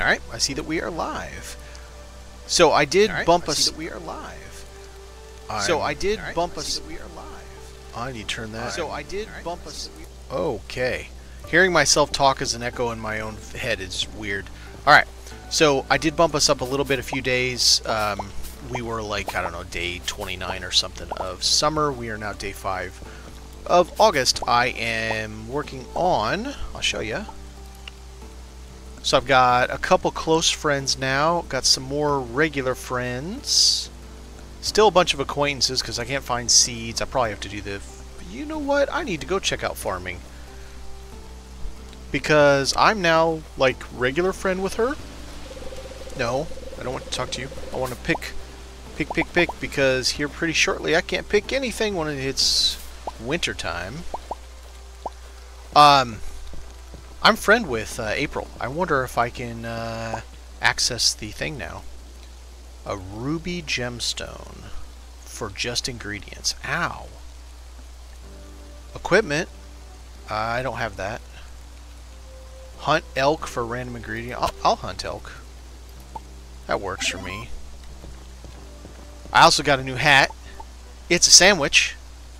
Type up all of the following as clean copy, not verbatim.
All right, I see that we are live. So I did bump us. That we are live. So I did bump us. That we are live. I need to turn that. So I did bump us. Okay. Hearing myself talk as an echo in my own head is weird. All right. So I did bump us up a little bit a few days. We were like, I don't know, day 29 or something of summer. We are now day 5 of August. I am working on, I'll show you. So I've got a couple close friends now, got some more regular friends, still a bunch of acquaintances because I can't find seeds. I probably have to do the, you know what, I need to go check out farming because I'm now like regular friend with her. No, I don't want to talk to you. I want to pick because here pretty shortly I can't pick anything when it's winter time. I'm friend with April. I wonder if I can access the thing now. A ruby gemstone for just ingredients. Ow. Equipment. I don't have that. Hunt elk for random ingredient. I'll hunt elk. That works for me. I also got a new hat. It's a sandwich,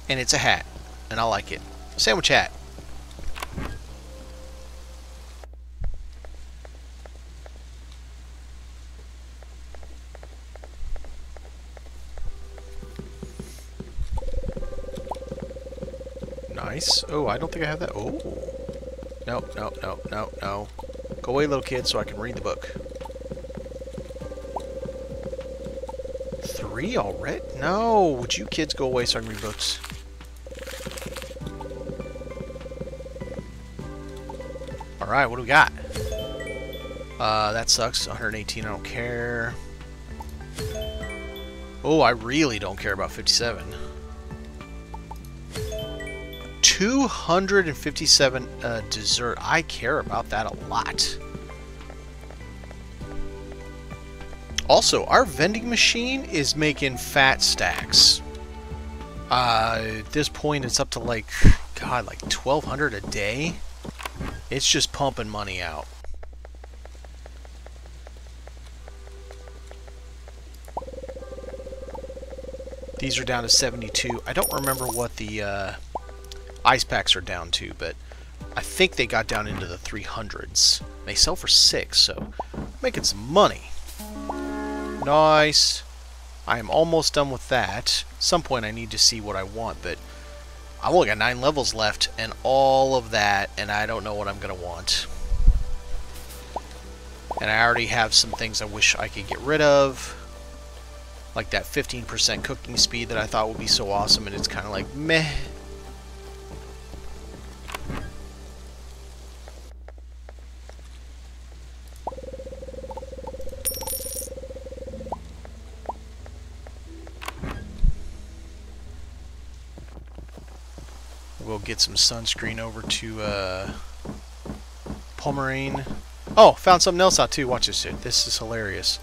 and it's a hat, and I like it. Sandwich hat. Nice. Oh, I don't think I have that. Oh. No, no, no, no, no. Go away, little kid, so I can read the book. 3 already? No. Would you kids go away so I can read books? Alright, what do we got? That sucks. 118, I don't care. Oh, I really don't care about 57. 257 dessert. I care about that a lot. Also, our vending machine is making fat stacks. At this point, it's up to like, God, like 1,200 a day. It's just pumping money out. These are down to 72. I don't remember what the... ice packs are down too, but I think they got down into the 300s. They sell for 6, so making some money. Nice. I am almost done with that. At some point I need to see what I want, but I've only got 9 levels left and all of that, and I don't know what I'm going to want. And I already have some things I wish I could get rid of. Like that 15% cooking speed that I thought would be so awesome, and it's kind of like meh. We'll get some sunscreen over to Pomerine. Oh, found something else out too. Watch this shit. This is hilarious.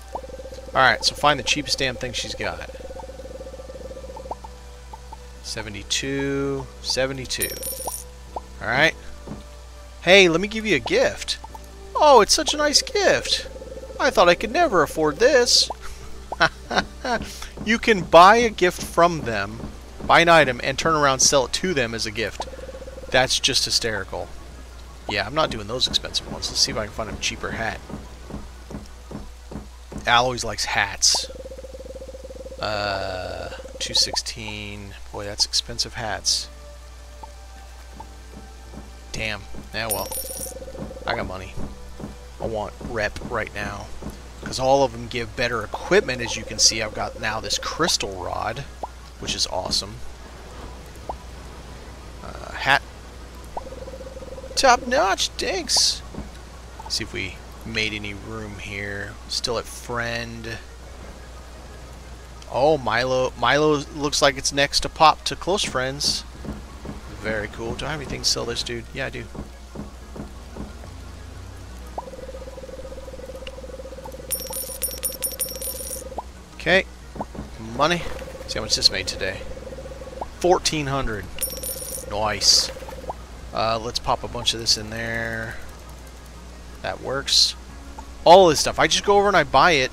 Alright, so find the cheapest damn thing she's got. 72. 72. Alright. Hey, let me give you a gift. Oh, it's such a nice gift. I thought I could never afford this. You can buy a gift from them. Buy an item and turn around and sell it to them as a gift. That's just hysterical. Yeah, I'm not doing those expensive ones. Let's see if I can find a cheaper hat. Al always likes hats. 216. Boy, that's expensive hats. Damn. Yeah, well. I got money. I want rep right now. Because all of them give better equipment. As you can see, I've got now this crystal rod, which is awesome. Hat. Top notch, thanks. See if we made any room here. Still at friend. Oh, Milo. Milo looks like it's next to pop to close friends. Very cool. Do I have anything to sell this dude? Yeah, I do. Okay. Money. See how much this made today. 1,400. Nice. Let's pop a bunch of this in there. That works. all this stuff. I just go over and I buy it.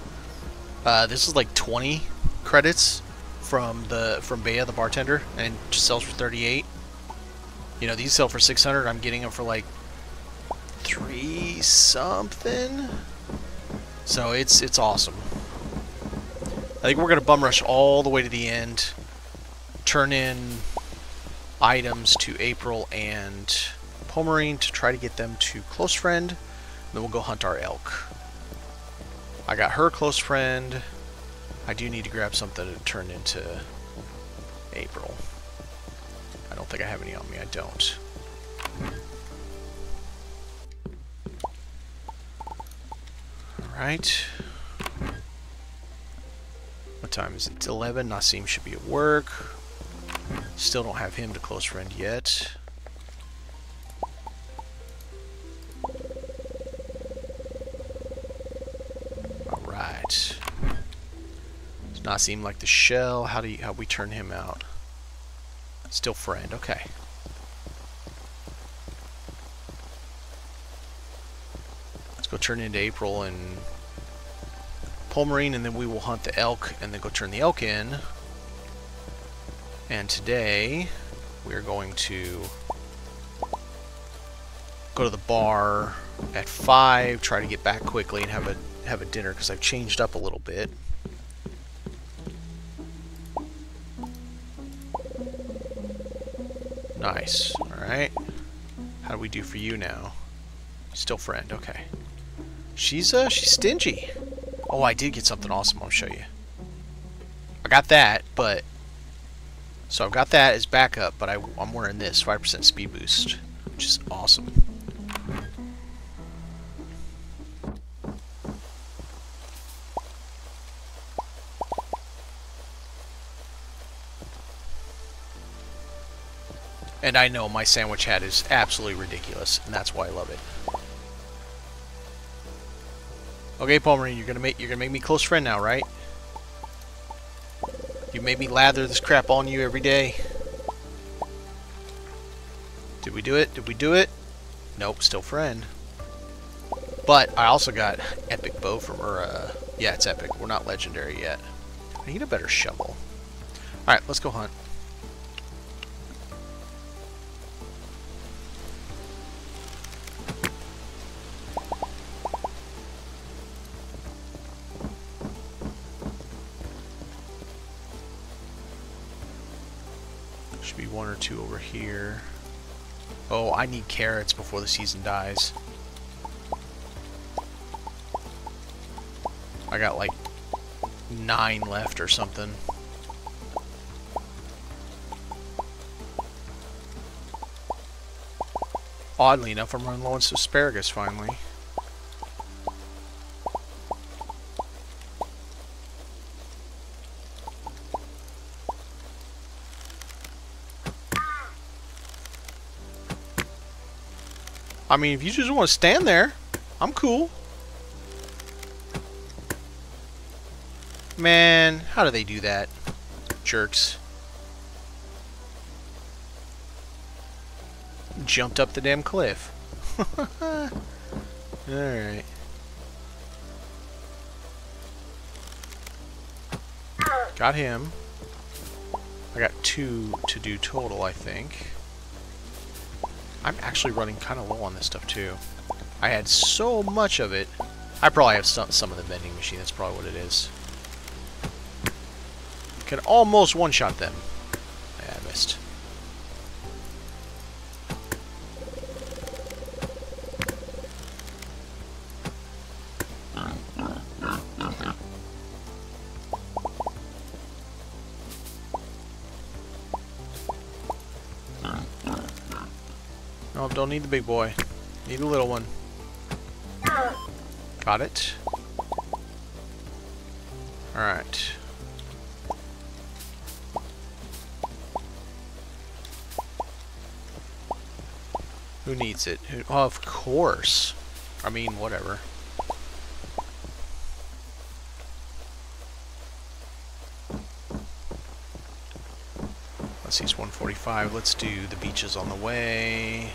This is like 20 credits from Bea, the bartender, and it sells for 38. You know, these sell for 600. I'm getting them for like 3 something. So it's awesome. I think we're gonna bum rush all the way to the end, turn in items to April and Pomarine to try to get them to Close Friend, and then we'll go hunt our elk. I got her Close Friend. I do need to grab something to turn into April. I don't think I have any on me. I don't. Alright. What time is it? It's 11. Nassim should be at work. Still don't have him to Close Friend yet. Alright. Does Nassim like the shell? How we turn him out? Still friend, okay. Let's go turn into April and Pomarine, and then we will hunt the elk and then go turn the elk in. And today we're going to go to the bar at 5, try to get back quickly and have a dinner because I've changed up a little bit. Nice. Alright. How do we do for you now? Still friend, okay. She's stingy. Oh, I did get something awesome. I'll show you. I got that, but... So I've got that as backup, but I'm wearing this. 5% speed boost, which is awesome. And I know my sandwich hat is absolutely ridiculous, and that's why I love it. Okay, Pomarine, you're gonna make me Close Friend now, right? You made me lather this crap on you every day. Did we do it? Did we do it? Nope, still friend. But I also got epic bow from her. Yeah, it's epic. We're not legendary yet. I need a better shovel. All right, let's go hunt. Should be one or two over here. Oh, I need carrots before the season dies. I got like 9 left or something. Oddly enough, I'm running low on some asparagus finally. I mean, if you just want to stand there, I'm cool. Man, how do they do that? Jerks. Jumped up the damn cliff. Alright. Got him. I got 2 to do total, I think. I'm actually running kind of low on this stuff, too. I had so much of it. I probably have some of the vending machine. That's probably what it is. Can almost one-shot them. Yeah, I missed. Don't need the big boy. Need the little one. Got it. Alright. Who needs it? Oh, of course. I mean, whatever. Let's see, it's 145. Let's do the beaches on the way.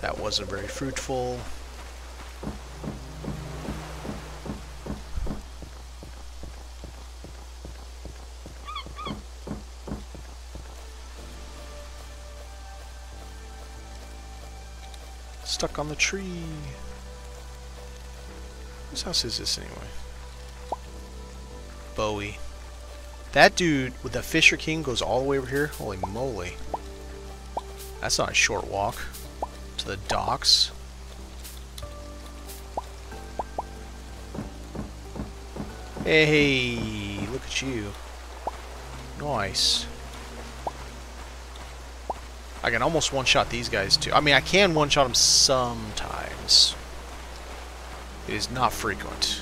That wasn't very fruitful. Stuck on the tree. Whose house is this anyway? Bowie. That dude with the Fisher King goes all the way over here. Holy moly. That's not a short walk. To the docks. Hey, look at you. Nice. I can almost one-shot these guys, too. I mean, I can one-shot them sometimes. It is not frequent.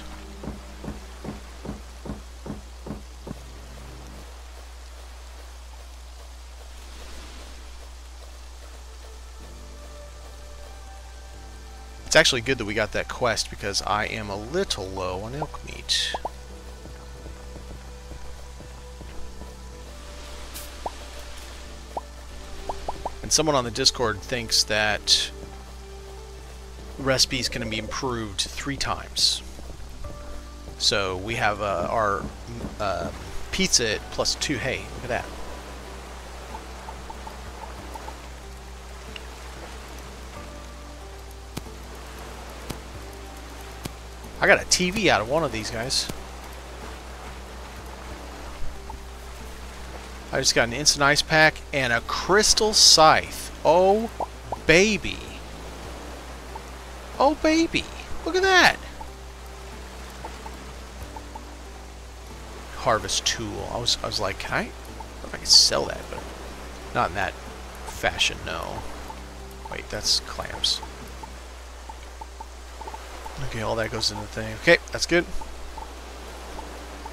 It's actually good that we got that quest, because I am a little low on elk meat. And someone on the Discord thinks that the recipe is going to be improved 3 times. So we have our pizza at +2. Hey, look at that. I got a TV out of one of these guys. I just got an instant ice pack and a crystal scythe. Oh, baby. Oh, baby. Look at that. Harvest tool. I was like, can I? I don't know if I can sell that, but not in that fashion, no. Wait, that's clamps. Okay, all that goes in the thing. Okay, that's good.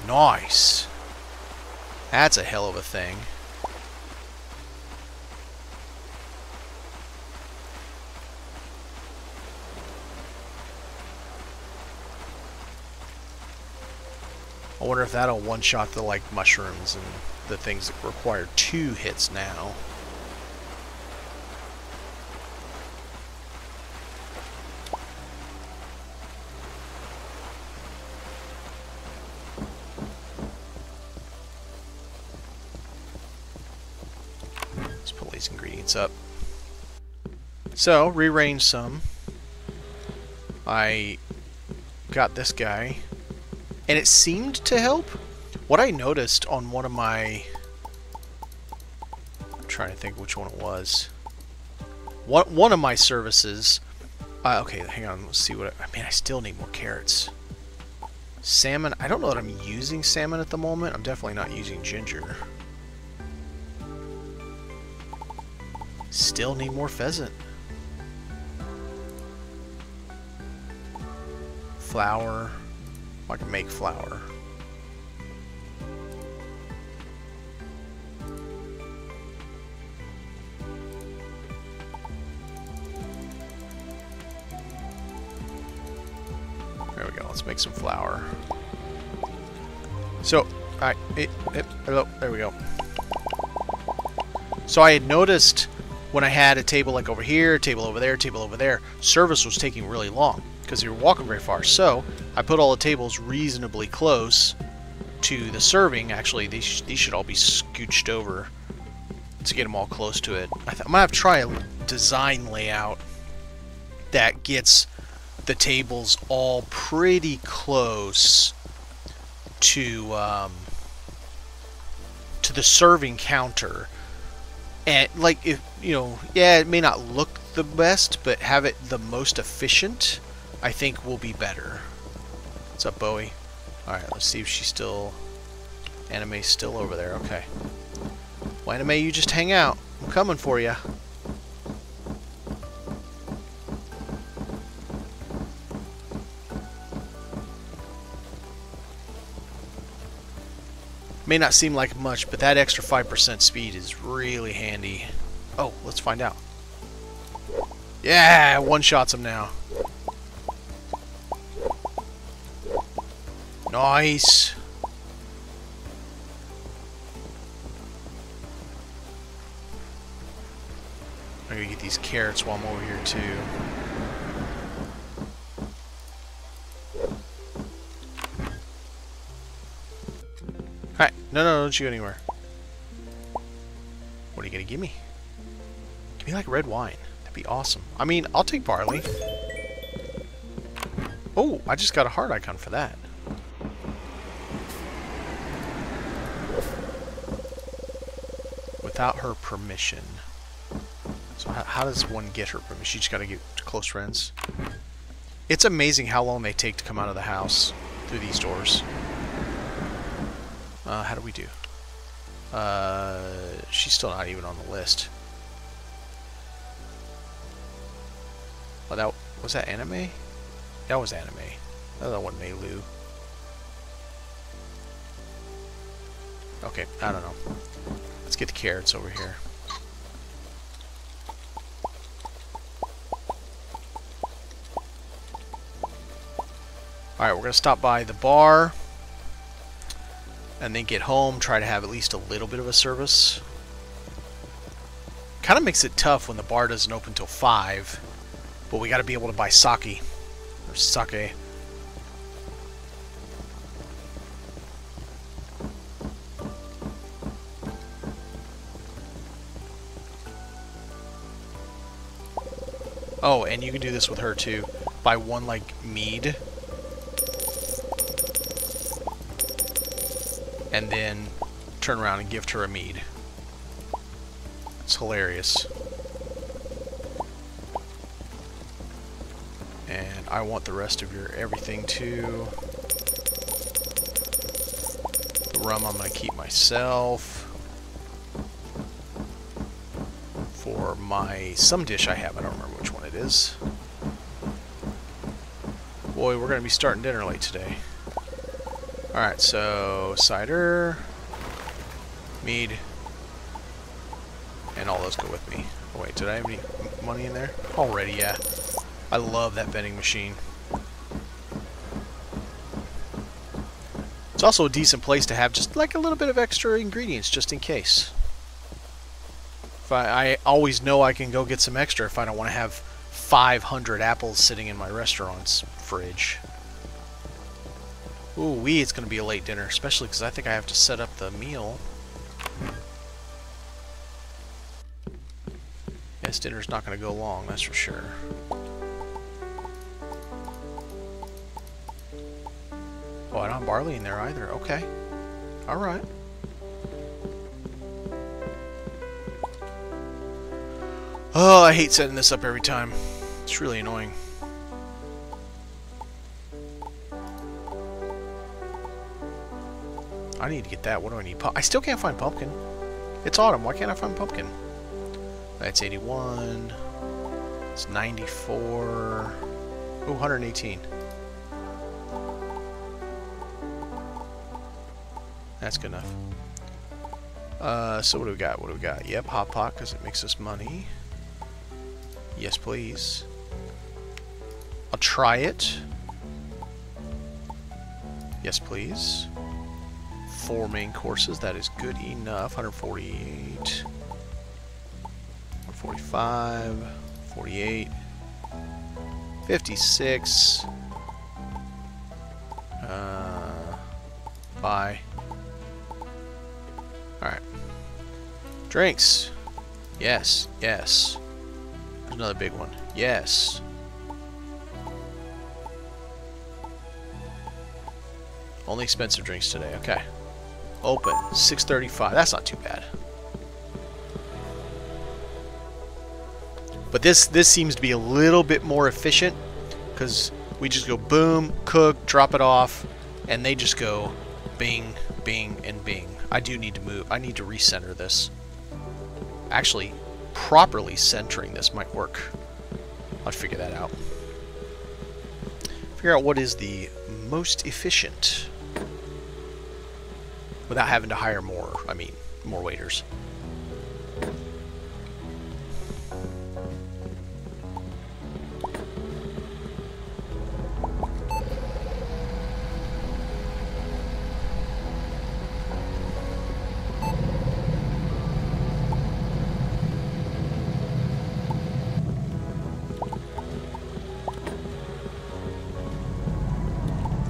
Nice. That's a hell of a thing. I wonder if that'll one-shot the, like, mushrooms and the things that require 2 hits now. Up. So, rearrange some. I got this guy. And it seemed to help. What I noticed on one of my... I'm trying to think which one it was. One of my services... okay, hang on. Let's see what... I mean, I still need more carrots. Salmon. I don't know that I'm using salmon at the moment. I'm definitely not using ginger. Still need more pheasant. Flour. I can make flour. There we go. Let's make some flour. So, hello. There we go. So I had noticed... when I had a table like over here, table over there, service was taking really long because they were walking very far. So I put all the tables reasonably close to the serving. Actually, these should all be scooched over to get them all close to it. I'm gonna have to try a design layout that gets the tables all pretty close to the serving counter. And, like, if, you know, yeah, it may not look the best, but have it the most efficient, I think, will be better. What's up, Bowie? Alright, let's see if she's still... Anime's still over there, okay. Well, Anime, you just hang out. I'm coming for you. May not seem like much, but that extra 5% speed is really handy. Oh, let's find out. Yeah, one-shots him now. Nice. I'm gonna get these carrots while I'm over here too. No, don't you go anywhere. What are you going to give me? Give me, like, red wine. That'd be awesome. I mean, I'll take barley. Oh, I just got a heart icon for that. Without her permission. So how does one get her permission? She just got to get close friends. It's amazing how long they take to come out of the house through these doors. How do we do? She's still not even on the list. Oh, that was that anime? That was anime. That wasn't Meilu. Okay, I don't know. Let's get the carrots over here. Alright, we're going to stop by the bar and then get home, try to have at least a little bit of a service. Kind of makes it tough when the bar doesn't open till 5, but we got to be able to buy sake. Or sake. Oh, and you can do this with her too. Buy one, like, mead. And then turn around and gift her a mead. It's hilarious. And I want the rest of your everything too. The rum I'm going to keep myself. For my... some dish I have. I don't remember which one it is. Boy, we're going to be starting dinner late today. Alright, so cider, mead, and all those go with me. Oh wait, did I have any money in there? Already, yeah. I love that vending machine. It's also a decent place to have just like a little bit of extra ingredients just in case. If I always know I can go get some extra if I don't want to have 500 apples sitting in my restaurant's fridge. Ooh, wee, it's going to be a late dinner, especially because I think I have to set up the meal. Yes, dinner's not going to go long, that's for sure. Oh, I don't have barley in there either. Okay. Alright. Oh, I hate setting this up every time. It's really annoying. I need to get that. What do I need? I still can't find pumpkin. It's autumn. Why can't I find pumpkin? That's 81. It's 94. Oh, 118. That's good enough. So what do we got? What do we got? Yep, hot pot because it makes us money. Yes, please. I'll try it. Yes, please. 4 main courses, that is good enough. 148, 145, 48, 56, bye. Alright. Drinks. Yes, yes. There's another big one. Yes. Only expensive drinks today, okay. Open, 6:35. That's not too bad. But this seems to be a little bit more efficient because we just go boom, cook, drop it off, and they just go bing, bing, and bing. I do need to move. I need to recenter this. Actually, properly centering this might work. I'll figure that out. Figure out what is the most efficient... without having to hire more, I mean, more waiters.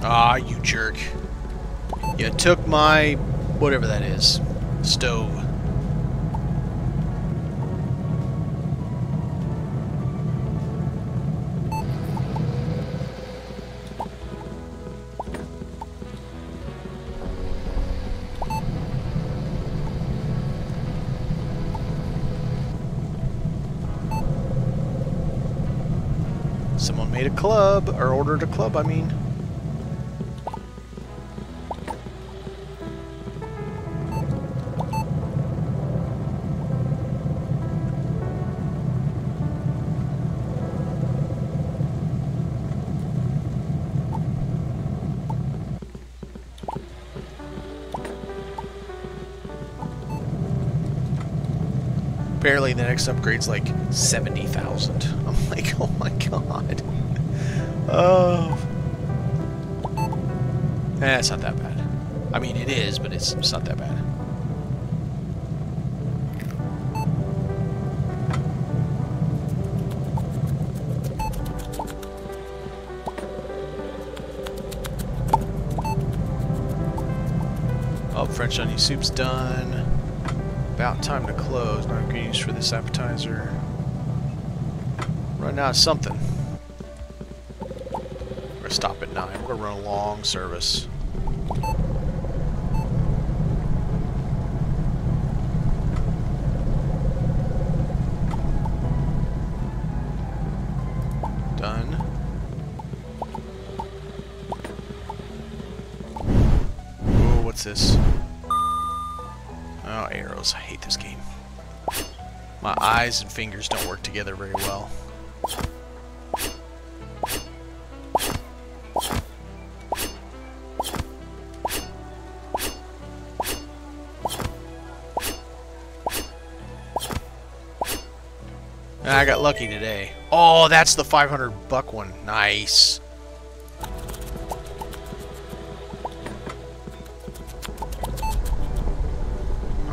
Ah, you jerk. You took my, whatever that is, stove. Someone made a club, or ordered a club, I mean. Barely, the next upgrade's like 70,000. I'm like, oh my god. Oh. Eh, it's not that bad. I mean, it is, but it's not that bad. Oh, French onion soup's done. About time to close. Not good use for this appetizer. Run out of something. We're gonna stop at 9. We're gonna run a long service. Done. Oh, what's this? Oh, arrows. I hate this game. My eyes and fingers don't work together very well. I got lucky today. Oh, that's the 500 buck one. Nice.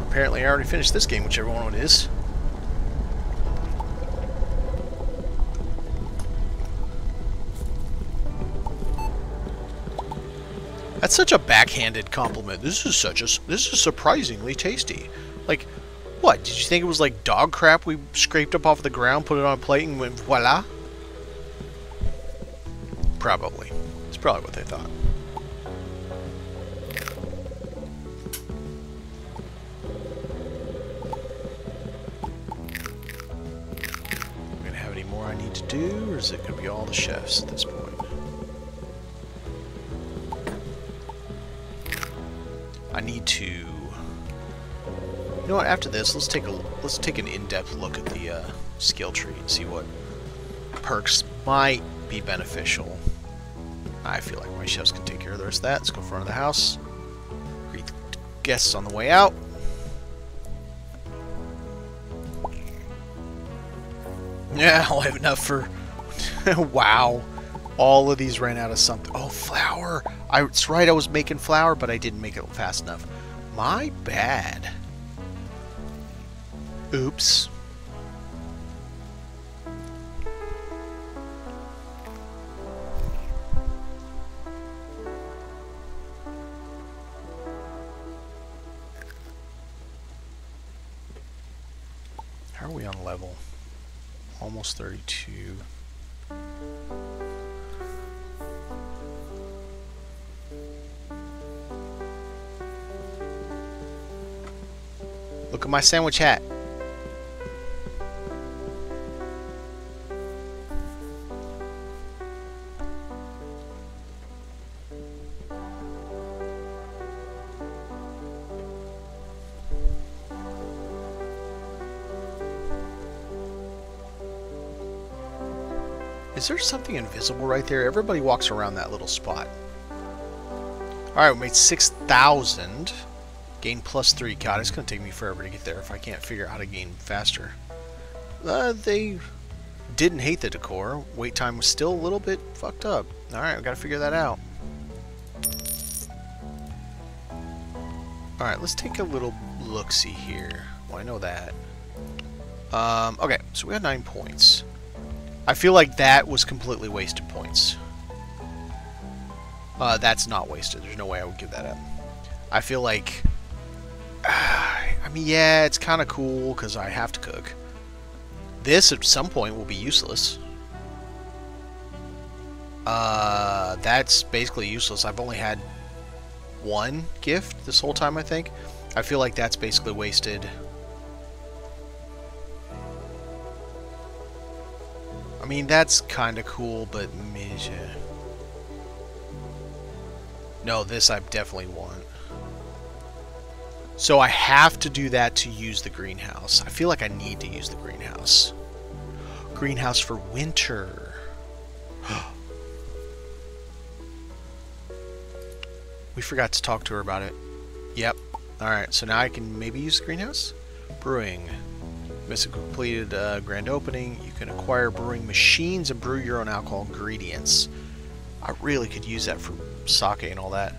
Apparently I already finished this game, whichever one it is. That's such a backhanded compliment. This is surprisingly tasty. Like, what? Did you think it was like dog crap we scraped up off the ground, put it on a plate, and went voila? Probably. It's probably what they thought. Or is it going to be all the chefs at this point? I need to. You know what? After this, let's take an in-depth look at the skill tree and see what perks might be beneficial. I feel like my chefs can take care of the rest of that. Let's go in front of the house. Greet the guests on the way out. Yeah, I'll have enough for... wow. All of these ran out of something. Oh, flour. It's right, I was making flour, but I didn't make it fast enough. My bad. Oops. How are we on level? Almost 32. Look at my sandwich hat. Is there something invisible right there? Everybody walks around that little spot. Alright, we made 6,000. Gain +3. God, it's going to take me forever to get there if I can't figure out how to gain faster. They didn't hate the decor. Wait time was still a little bit fucked up. Alright, we got to figure that out. Alright, let's take a little look-see here. Well, I know that. Okay, so we got 9 points. I feel like that was completely wasted points. That's not wasted. There's no way I would give that up. I feel like... I mean, yeah, it's kind of cool because I have to cook. This, at some point, will be useless. That's basically useless. I've only had one gift this whole time, I think. I feel like that's basically wasted... I mean, that's kind of cool, but... No, this I definitely want. So I have to do that to use the greenhouse. I feel like I need to use the greenhouse. Greenhouse for winter. We forgot to talk to her about it. Yep. Alright, so now I can maybe use the greenhouse? Brewing. Miss a completed grand opening. You can acquire brewing machines and brew your own alcohol ingredients. I really could use that for sake and all that.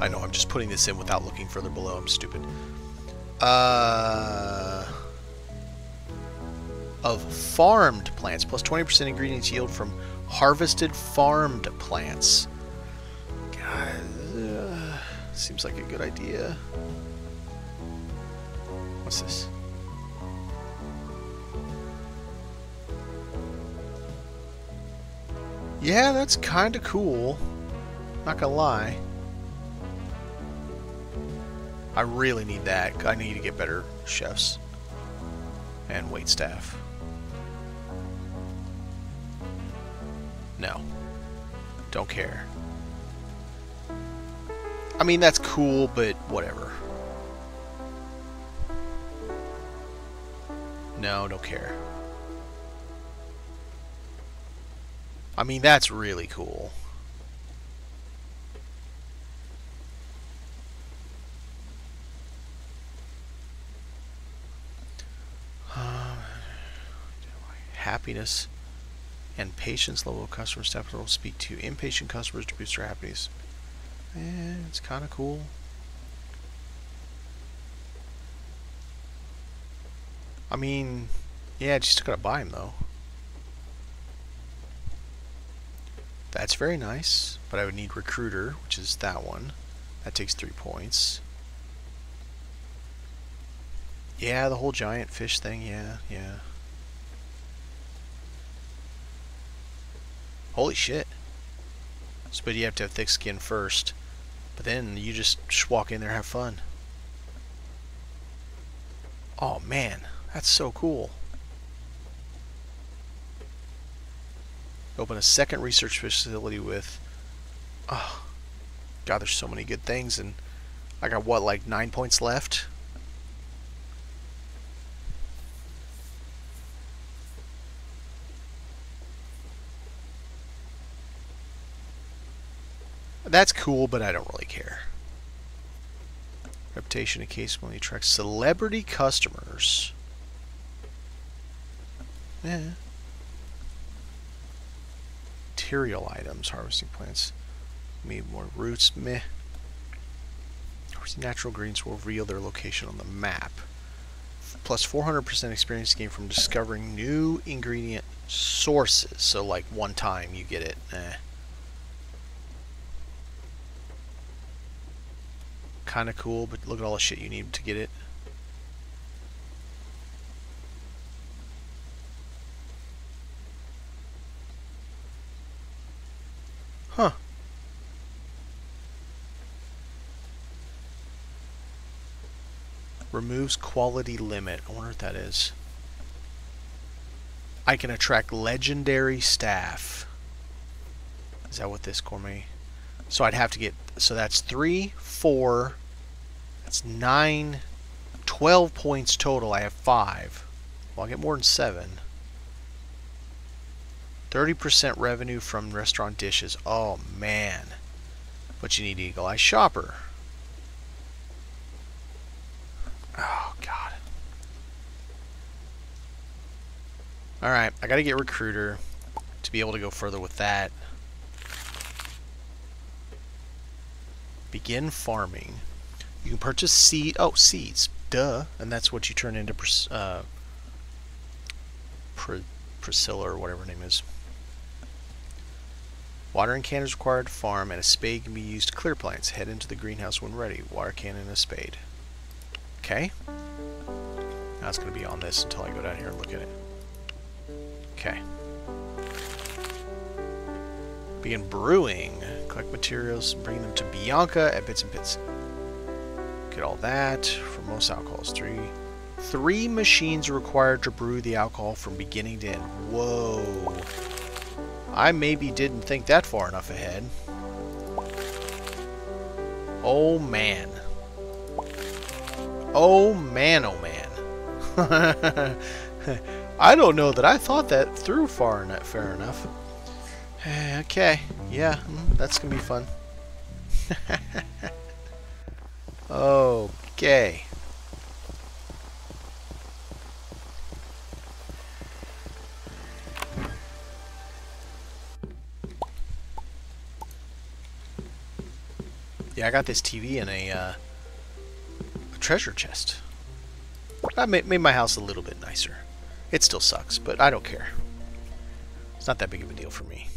I know, I'm just putting this in without looking further below. I'm stupid. Of farmed plants. Plus 20% ingredients yield from harvested farmed plants. God, seems like a good idea. What's this? Yeah, that's kind of cool. Not gonna lie. I really need that. I need to get better chefs and waitstaff. No. Don't care. I mean, that's cool, but whatever. No, don't care. I mean, that's really cool. Happiness and patience level customer staff will speak to impatient customers to boost their happiness. It's kind of cool. I mean, yeah, just gotta buy them though. That's very nice, but I would need recruiter, which is that one. That takes 3 points. Yeah, the whole giant fish thing, yeah. Holy shit. So, but you have to have thick skin first. But then you just walk in there and have fun. Oh man, that's so cool. Open a second research facility with... Oh, God, there's so many good things. And I got, what, like 9 points left? That's cool, but I don't really care. Reputation occasionally attracts celebrity customers. Yeah. Material items, harvesting plants. Need more roots, meh. Natural greens will reveal their location on the map. Plus 400% experience gained from discovering new ingredient sources. So like one time you get it, eh. Kind of cool, but look at all the shit you need to get it. Huh. Removes quality limit. I wonder what that is. I can attract legendary staff. Is that what this gourmet? So I'd have to get... So that's 3, 4... That's 9, 12 points total. I have 5. Well, I'll get more than 7. 30% revenue from restaurant dishes. Oh, man. But you need Eagle Eye Shopper. Oh, God. Alright, I gotta get Recruiter to be able to go further with that. Begin farming. You can purchase seed. Oh, seeds. Duh. And that's what you turn into Priscilla or whatever her name is. Watering can is required to farm, and a spade can be used to clear plants. Head into the greenhouse when ready. Water can and a spade. Okay. Now it's going to be on this until I go down here and look at it. Okay. Begin brewing. Collect materials and bring them to Bianca at Bits and Bits. Get all that for most alcohols. 3, 3 machines required to brew the alcohol from beginning to end. Whoa. I maybe didn't think that far enough ahead. Oh man. Oh man, oh man. I don't know that I thought that through fair enough. Okay, yeah, that's gonna be fun. Okay. Yeah, I got this TV in a treasure chest. I made my house a little bit nicer. It still sucks, but I don't care. It's not that big of a deal for me.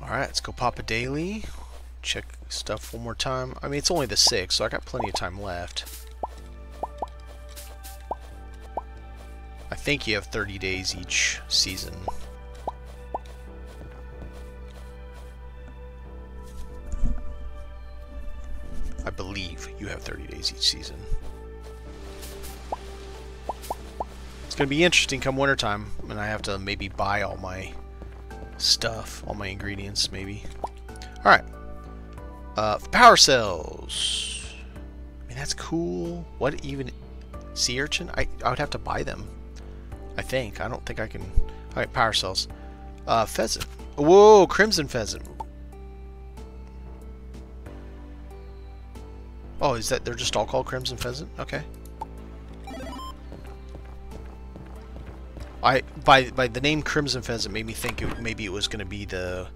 Alright, let's go pop a daily. Check stuff one more time. I mean, it's only the 6th, so I got plenty of time left. I think you have 30 days each season. I believe you have 30 days each season. It's going to be interesting come wintertime, and I have to maybe buy all my stuff, all my ingredients, maybe. Alright. Power cells. I mean, that's cool. What even? Sea urchin? I would have to buy them. I think. I don't think I can. Alright, power cells. Pheasant. Whoa, crimson pheasant. Oh, is that they're just all called crimson pheasant? Okay. By the name crimson pheasant made me think maybe it was going to be the.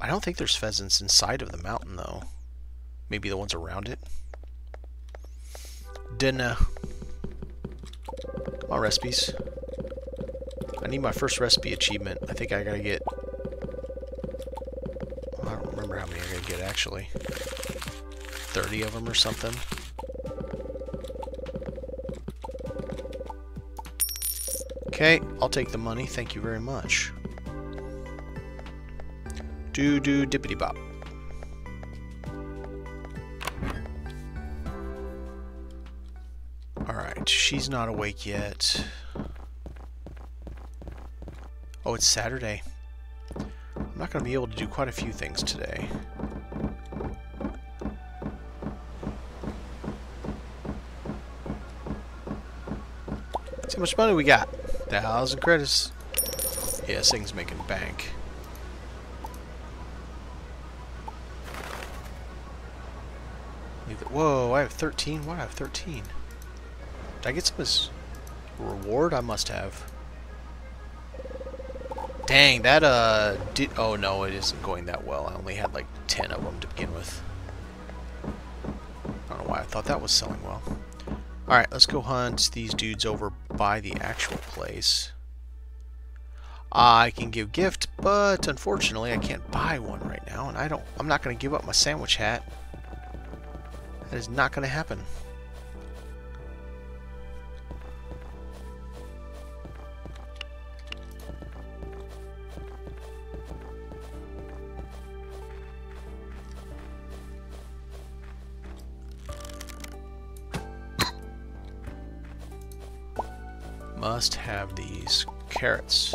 I don't think there's pheasants inside of the mountain though. Maybe the ones around it. Dunno. Come on, recipes. I need my first recipe achievement. I think I gotta get. I don't remember how many I gotta get actually. 30 of them or something. Okay, I'll take the money. Thank you very much. Do dippity bop. Alright, she's not awake yet. Oh, it's Saturday. I'm not going to be able to do quite a few things today. How much money we got? 1,000 credits. Yeah, this thing's making bank. Whoa, I have 13. Why do I have 13? Did I get some of this reward? I must have. Dang, that did. Oh no, it isn't going that well. I only had like 10 of them to begin with. I don't know why I thought that was selling well. Alright, let's go hunt these dudes over by the actual place. I can give gift, but unfortunately I can't buy one right now, and I'm not going to give up my sandwich hat. That is not going to happen. Must have these carrots.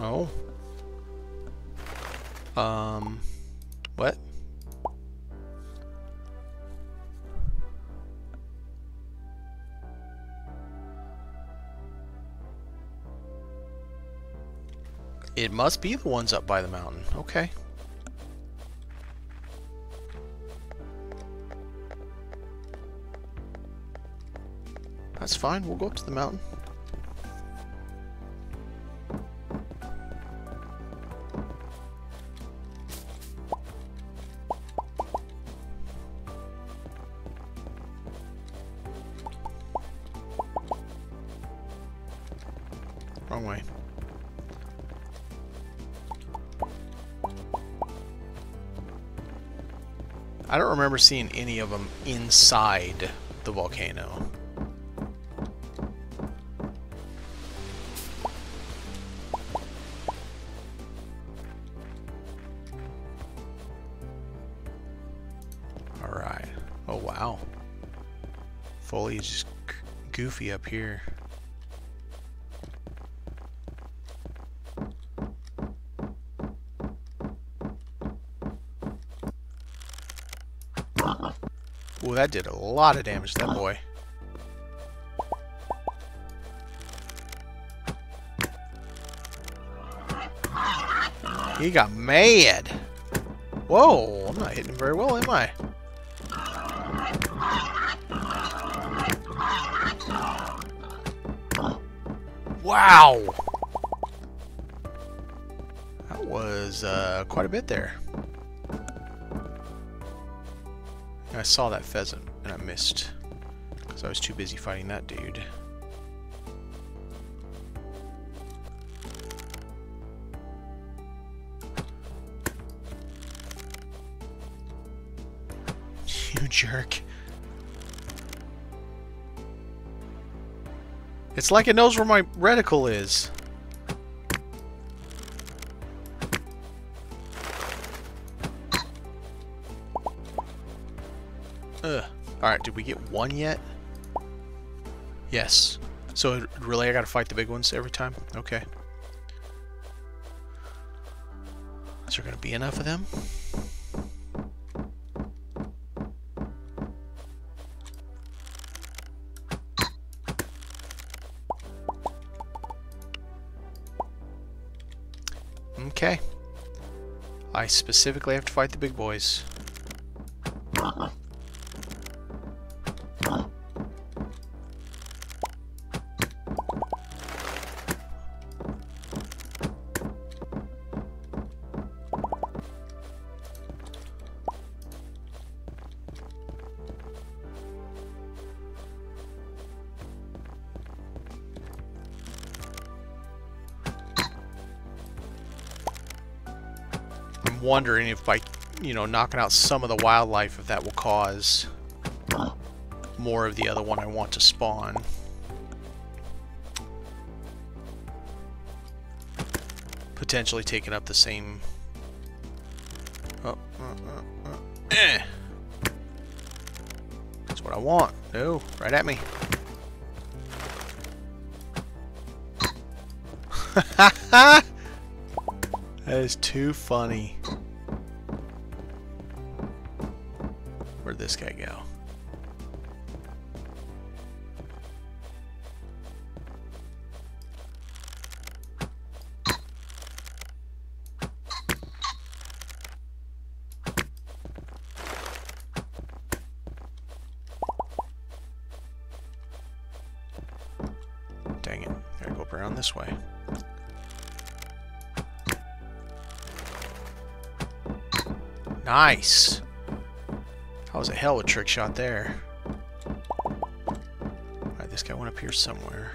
Oh. What? It must be the ones up by the mountain. Okay. That's fine. We'll go up to the mountain. Wrong way. I don't remember seeing any of them inside the volcano. Alright. Oh, wow. Foliage is goofy up here. Ooh, that did a lot of damage to that boy. He got mad. Whoa, I'm not hitting him very well, am I? Wow! That was quite a bit there. I saw that pheasant and I missed because I was too busy fighting that dude. You jerk. It's like it knows where my reticle is. Alright, did we get one yet? Yes. So really I gotta fight the big ones every time? Okay. Is there gonna be enough of them? Okay. I specifically have to fight the big boys. Wondering if by, you know, knocking out some of the wildlife, if that will cause more of the other one I want to spawn. Potentially taking up the same... Oh. That's what I want. No, right at me. That is too funny. Where'd this guy go? Dang it. Gotta go up around this way. Nice! That was a hell of a trick shot there. Alright, this guy went up here somewhere.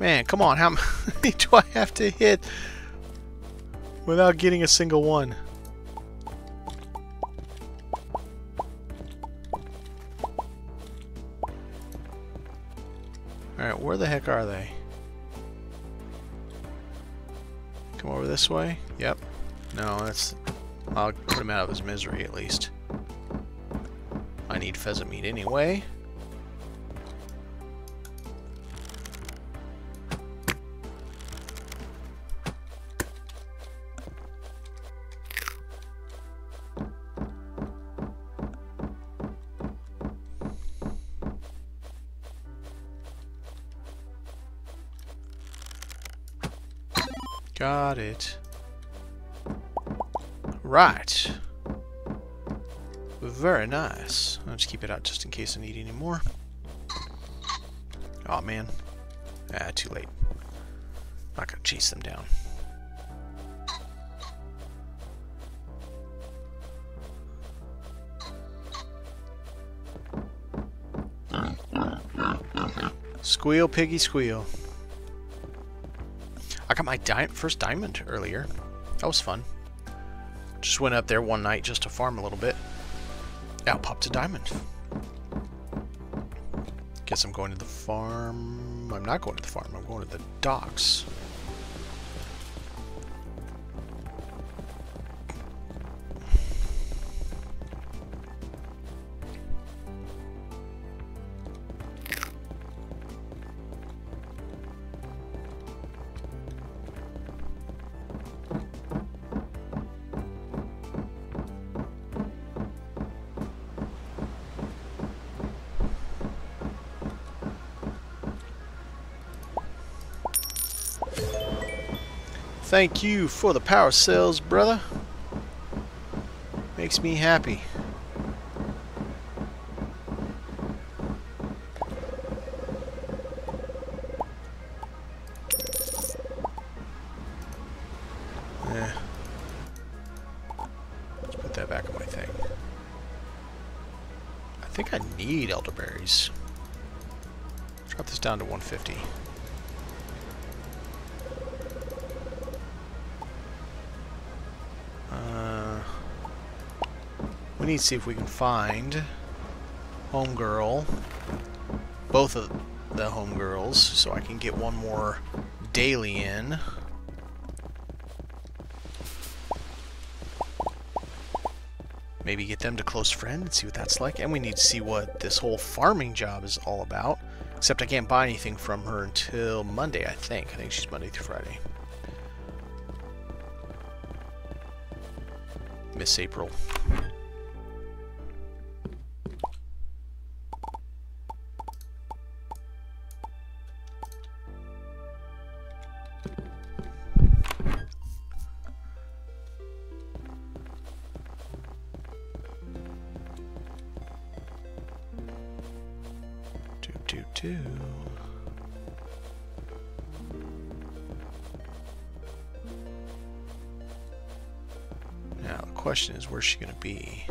Man, come on, how many do I have to hit without getting a single one? Alright, where the heck are they? Come over this way? Yep. No, that's... I'll put him out of his misery, at least. I need pheasant meat anyway. Got it. Right. Very nice. I'll just keep it out just in case I need any more. Aw, man. Ah, too late. I'm not gonna chase them down. Squeal, piggy, squeal. I got my first diamond earlier. That was fun. Just went up there one night just to farm a little bit. Out popped a diamond. Guess I'm going to the farm. I'm not going to the farm. I'm going to the docks. Thank you for the power cells, brother. Makes me happy. Yeah. Let's put that back on my thing. I think I need elderberries. Drop this down to 150. We need to see if we can find Homegirl, both of the Homegirls, so I can get one more daily in. Maybe get them to close friend and see what that's like. And we need to see what this whole farming job is all about. Except I can't buy anything from her until Monday, I think. I think she's Monday through Friday. Miss April. Now the question is, where's she gonna be?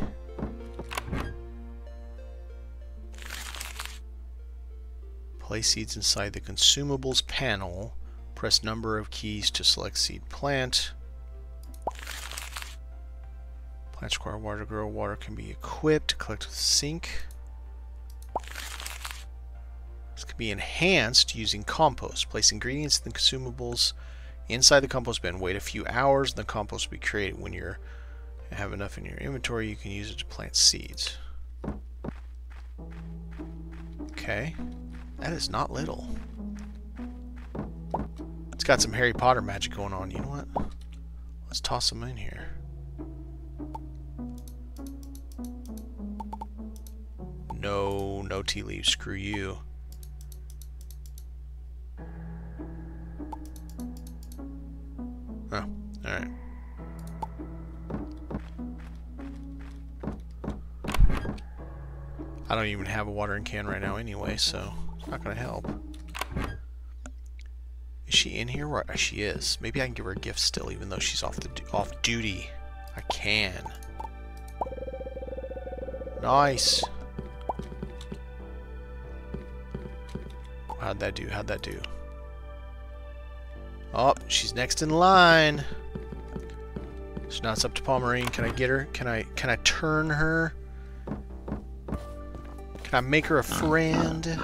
Place seeds inside the consumables panel. Press number of keys to select seed plant. Plants require water to grow. Water can be equipped. Collect with sink. Be enhanced using compost. Place ingredients and consumables inside the compost bin. Wait a few hours and the compost will be created. When you have enough in your inventory, you can use it to plant seeds. Okay. That is not little. It's got some Harry Potter magic going on. You know what? Let's toss them in here. No, no tea leaves. Screw you. Alright. I don't even have a watering can right now anyway, so it's not going to help. Is she in here? Where she is. Maybe I can give her a gift still, even though she's off duty. I can. Nice. How'd that do? How'd that do? Oh, she's next in line. So now it's up to Palmarine. Can I get her? Can I turn her? Can I make her a friend?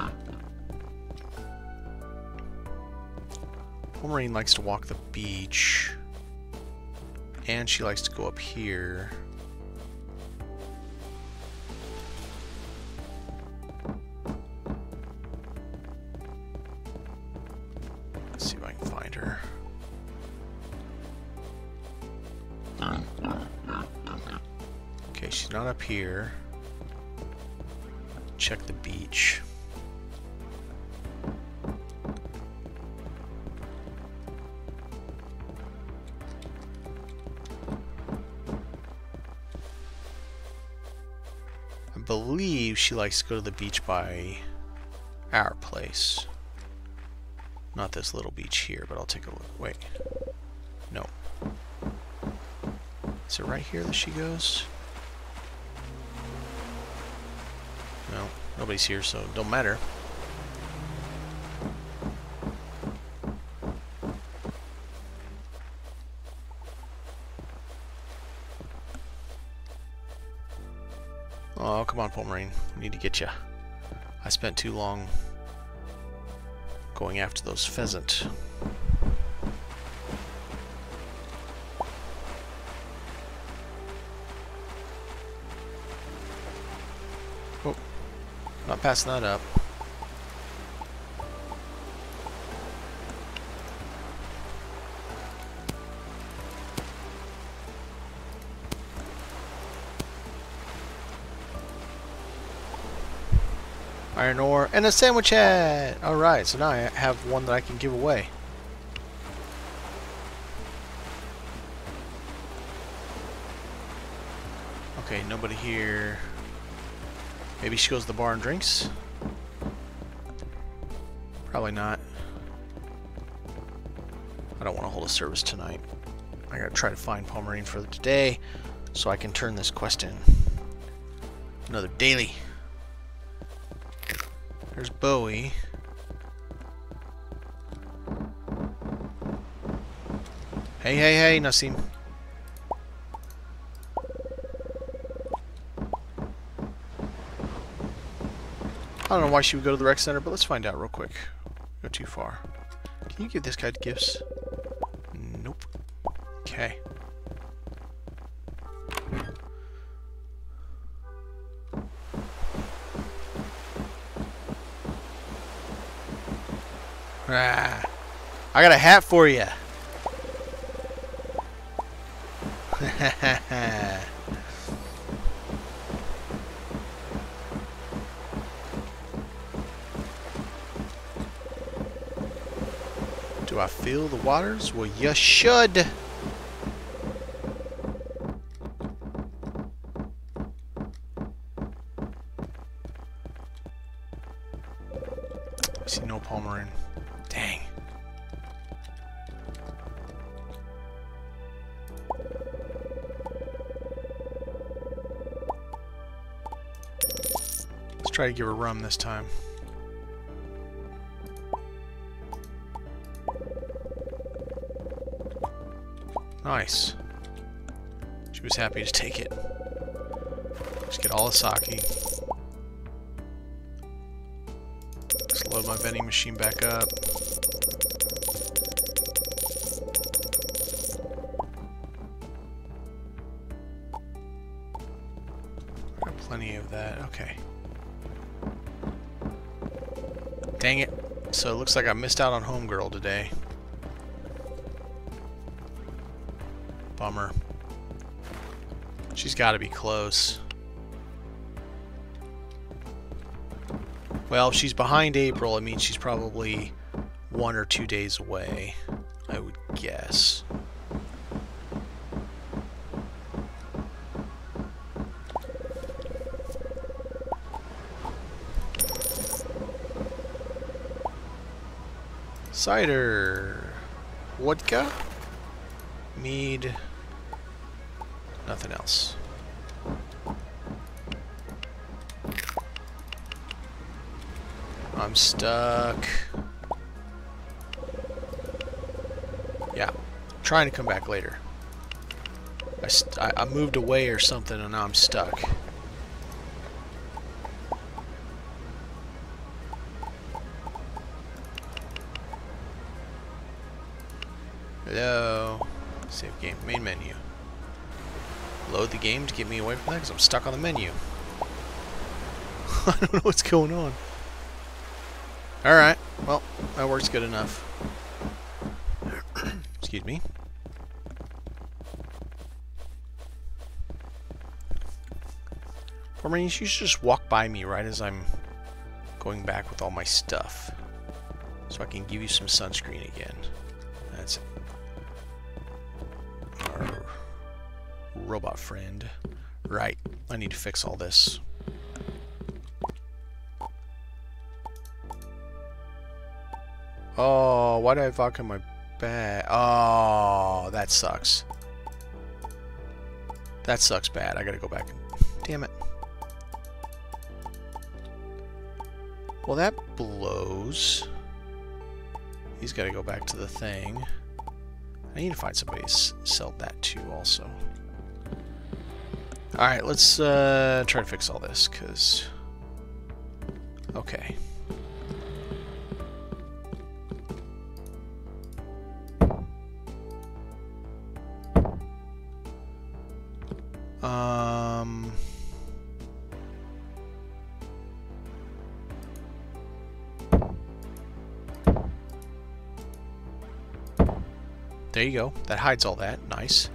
Palmarine likes to walk the beach. And she likes to go up here. Let's see if I can find her. Okay, she's not up here. Check the beach. believe she likes to go to the beach by our place. Not this little beach here, but I'll take a look. Wait. No. Is it right here that she goes? No. Nobody's here, so it don't matter. Oh, come on, Polmarine. We need to get you. I spent too long going after those pheasant. Oh, not passing that up. Iron ore and a sandwich hat! Alright, so now I have one that I can give away. Okay, nobody here. Maybe she goes to the bar and drinks? Probably not. I don't want to hold a service tonight. I gotta try to find Polmarine for today so I can turn this quest in. Another daily. There's Bowie. Hey, hey, hey, Nassim. I don't know why she would go to the rec center, but let's find out real quick. Go too far. Can you give this guy gifts? Nope. Okay. I got a hat for you. Do I feel the waters? Well, you should. I see no Polmarine. Dang. Let's try to give her rum this time. Nice. She was happy to take it. Just get all the sake. Let's load my vending machine back up. Plenty of that. Okay. Dang it. So it looks like I missed out on Homegirl today. Bummer. She's got to be close. Well, if she's behind April, it means she's probably 1 or 2 days away, I would guess. Cider, vodka, mead, nothing else. I'm stuck. Yeah, trying to come back later. I moved away or something and now I'm stuck. Hello. Save game. Main menu. Load the game to get me away from that because I'm stuck on the menu. I don't know what's going on. Alright. Well, that works good enough. Excuse me. Polmarine, you should just walk by me right as I'm going back with all my stuff. So I can give you some sunscreen again. That's our robot friend. Right, I need to fix all this. Oh, why did I vodka in my bag? Oh, that sucks. That sucks bad. I gotta go back and... Damn it. Well, that blows. He's gotta go back to the thing. I need to find somebody to sell that to also. Alright, let's try to fix all this, because... Okay. There you go. That hides all that. Nice.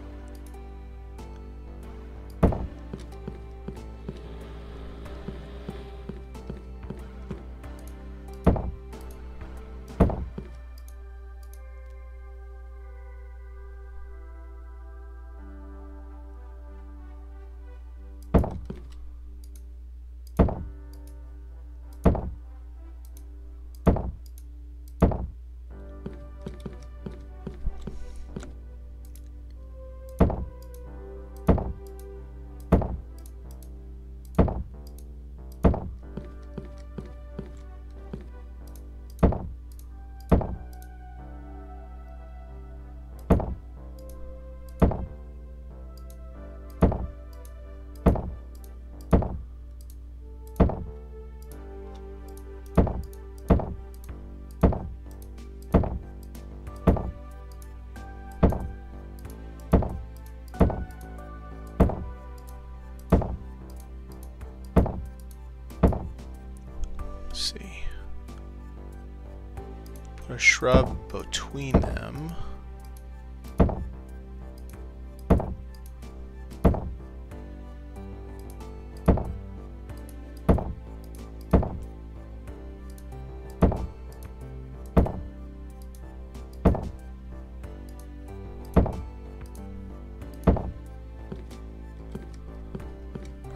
A shrub between them.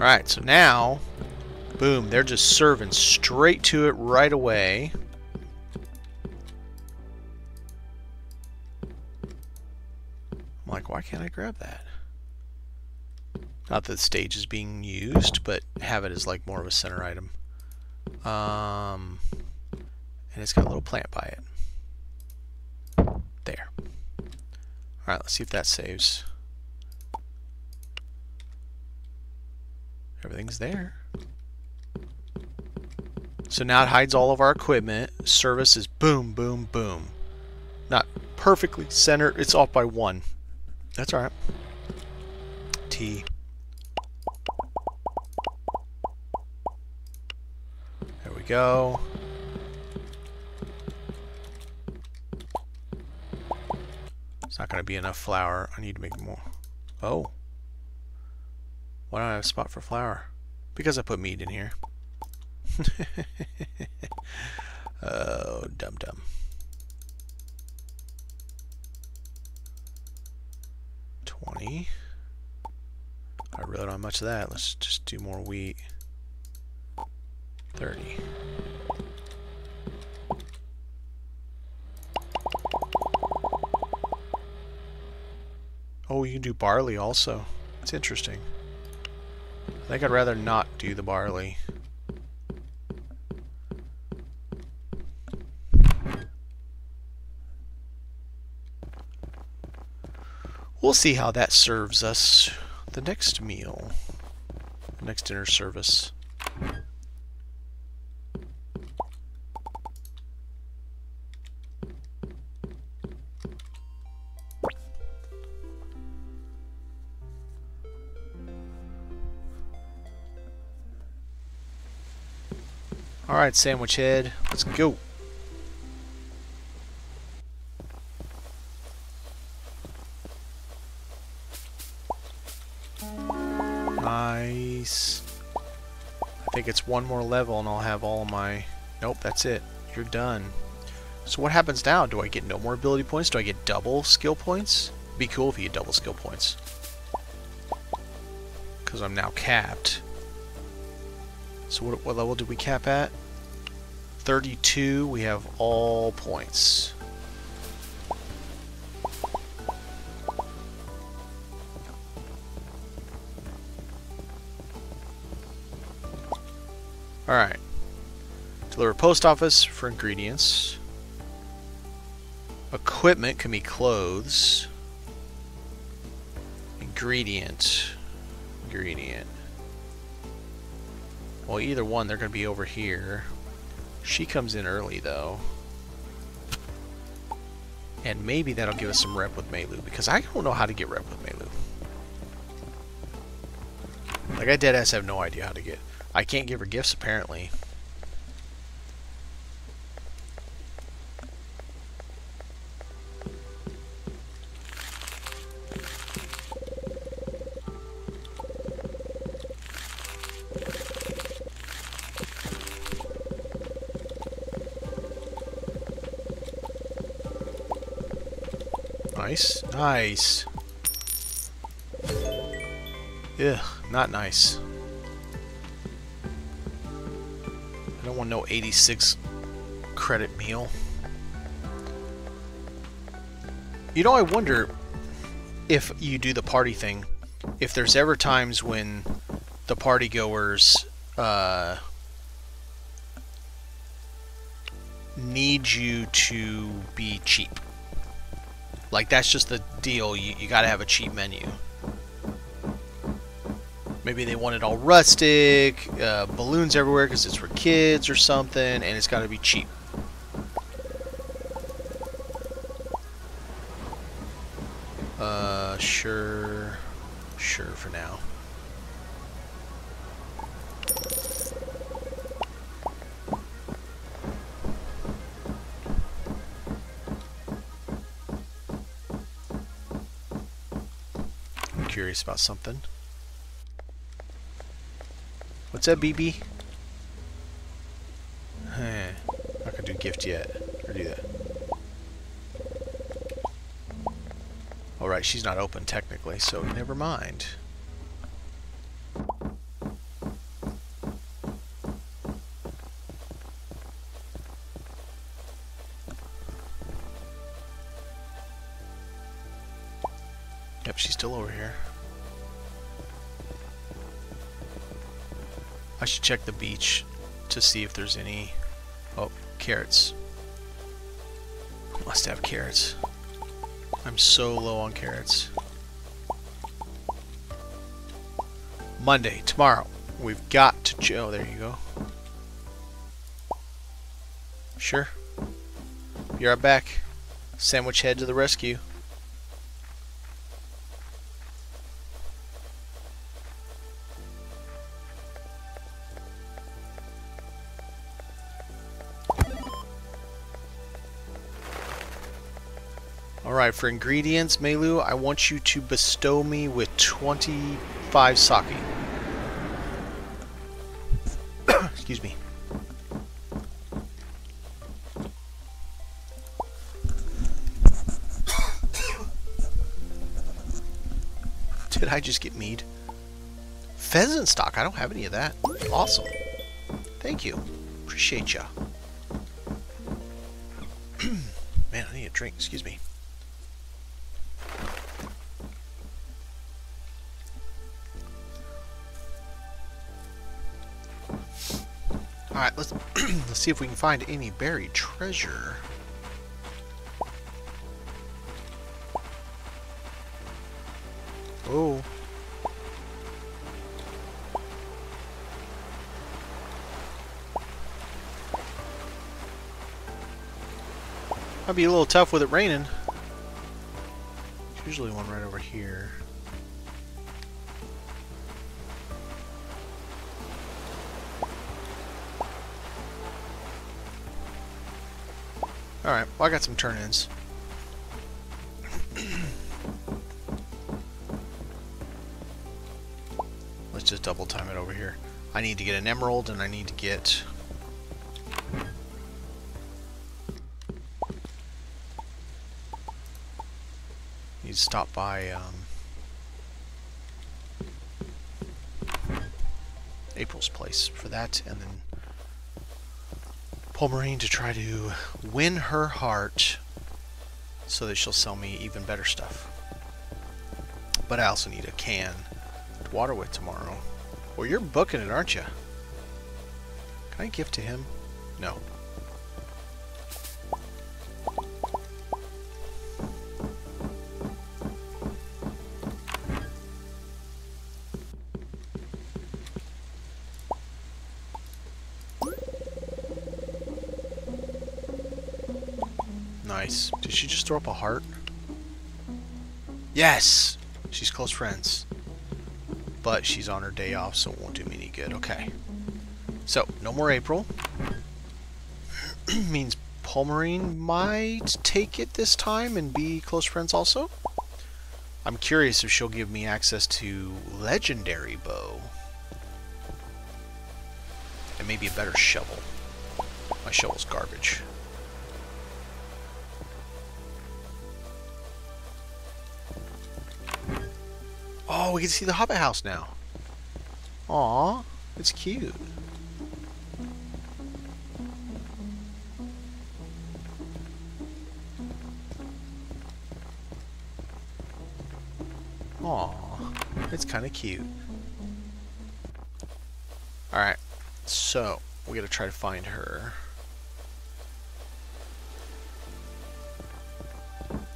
Alright, so now, boom, they're just serving straight to it right away. Why can't I grab that? Not that the stage is being used, but have it as like more of a center item. And it's got a little plant by it. There. Alright, let's see if that saves. Everything's there. So now it hides all of our equipment. Service is boom, boom, boom. Not perfectly centered. It's off by one. That's alright. T. There we go. It's not going to be enough flour. I need to make more. Oh. Why don't I have a spot for flour? Because I put meat in here. Oh, dum-dum. I really don't have much of that. Let's just do more wheat. 30. Oh, you can do barley also. That's interesting. I think I'd rather not do the barley. We'll see how that serves us the next meal, the next dinner service. All right, Sandwich Head, let's go. I think it's one more level and I'll have all of my... Nope, that's it. You're done. So what happens now? Do I get no more ability points? Do I get double skill points? It'd be cool if you get double skill points. Because I'm now capped. So what level did we cap at? 32, we have all points. Alright. Deliver post office for ingredients. Equipment can be clothes. Ingredient. Well, either one, they're going to be over here. She comes in early, though. And maybe that'll give us some rep with Melu, because I don't know how to get rep with Melu. Like, I deadass have no idea how to get... I can't give her gifts, apparently. Nice. Nice. Ugh, not nice. I don't want no 86 credit meal. You know, I wonder if you do the party thing, if there's ever times when the party goers need you to be cheap. Like, that's just the deal. You gotta have a cheap menu. Maybe they want it all rustic, balloons everywhere because it's for kids or something, and it's gotta be cheap. Sure. Sure for now. Curious about something. What's up, BB? I can do gift yet. Or do that. Alright, she's not open technically, so never mind. Yep, she's still over here. I should check the beach to see if there's any... Oh, carrots. Must have carrots. I'm so low on carrots. Monday, tomorrow. We've got to... Oh, there you go. Sure. Be right back. Sandwich head to the rescue. Alright, for ingredients, Melu, I want you to bestow me with 25 sake. Excuse me. Did I just get mead? Pheasant stock, I don't have any of that. Awesome. Thank you. Appreciate ya. Man, I need a drink, excuse me. Alright, let's see if we can find any buried treasure. Oh. Might be a little tough with it raining. There's usually one right over here. Alright, well, I got some turn-ins. Let's just double time it over here. I need to get an emerald, and I need to get... Need to stop by, April's place for that, and then... Wolverine to try to win her heart so that she'll sell me even better stuff. But I also need a can to water with tomorrow. Well, you're booking it, aren't you? Can I gift to him? No. Nice. Did she just throw up a heart? Yes! She's close friends. But she's on her day off, so it won't do me any good. Okay. So, no more April. Means Polmarine might take it this time and be close friends also. I'm curious if she'll give me access to Legendary Bow. And maybe a better shovel. My shovel's garbage. Oh, we can see the Hobbit house now. Aw, it's cute. Aw, it's kind of cute. Alright, so we gotta try to find her.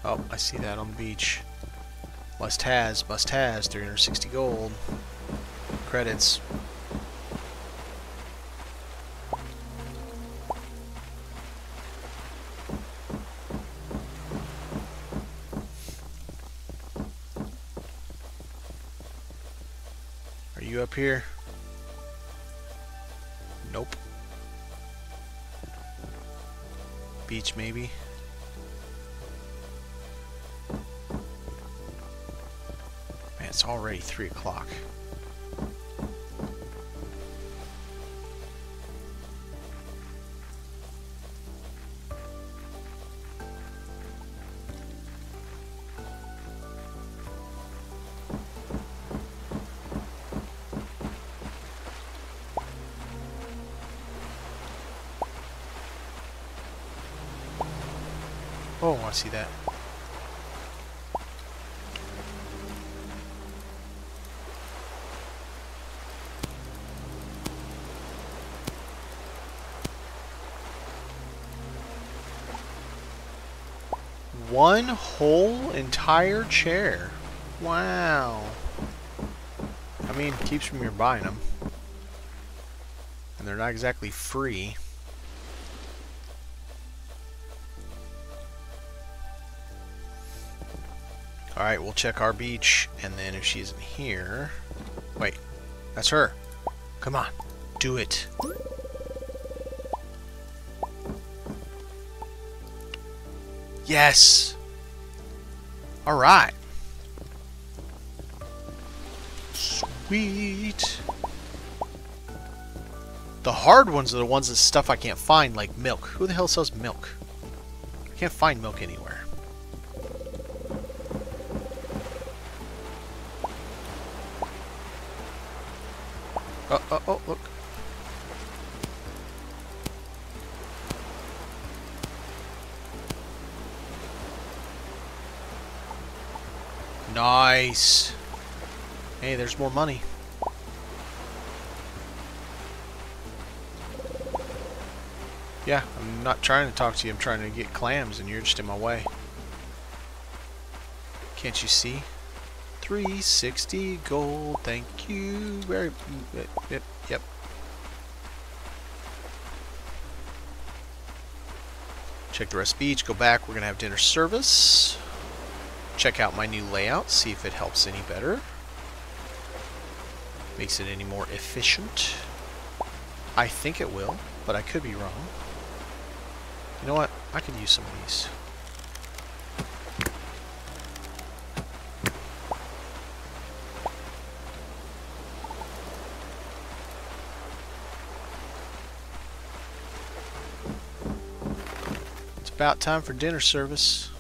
Oh, I see that on the beach. Must has, 360 gold. Credits. Are you up here? Nope. Beach, maybe? It's already 3 o'clock. Oh, I see that. One whole entire chair. Wow. I mean, it keeps from your buying them. And they're not exactly free. Alright, we'll check our beach. And then if she isn't here... Wait, that's her. Come on, do it. Yes! Alright. Sweet. The hard ones are the ones that stuff I can't find, like milk. Who the hell sells milk? I can't find milk anywhere. Oh, look. Nice. Hey, there's more money. Yeah, I'm not trying to talk to you. I'm trying to get clams, and you're just in my way. Can't you see? 360 gold. Thank you. Very. Yep. Check the rest of the beach. Go back. We're gonna have dinner service. Check out my new layout, see if it helps any better. Makes it any more efficient. I think it will, but I could be wrong. You know what? I could use some of these. It's about time for dinner service.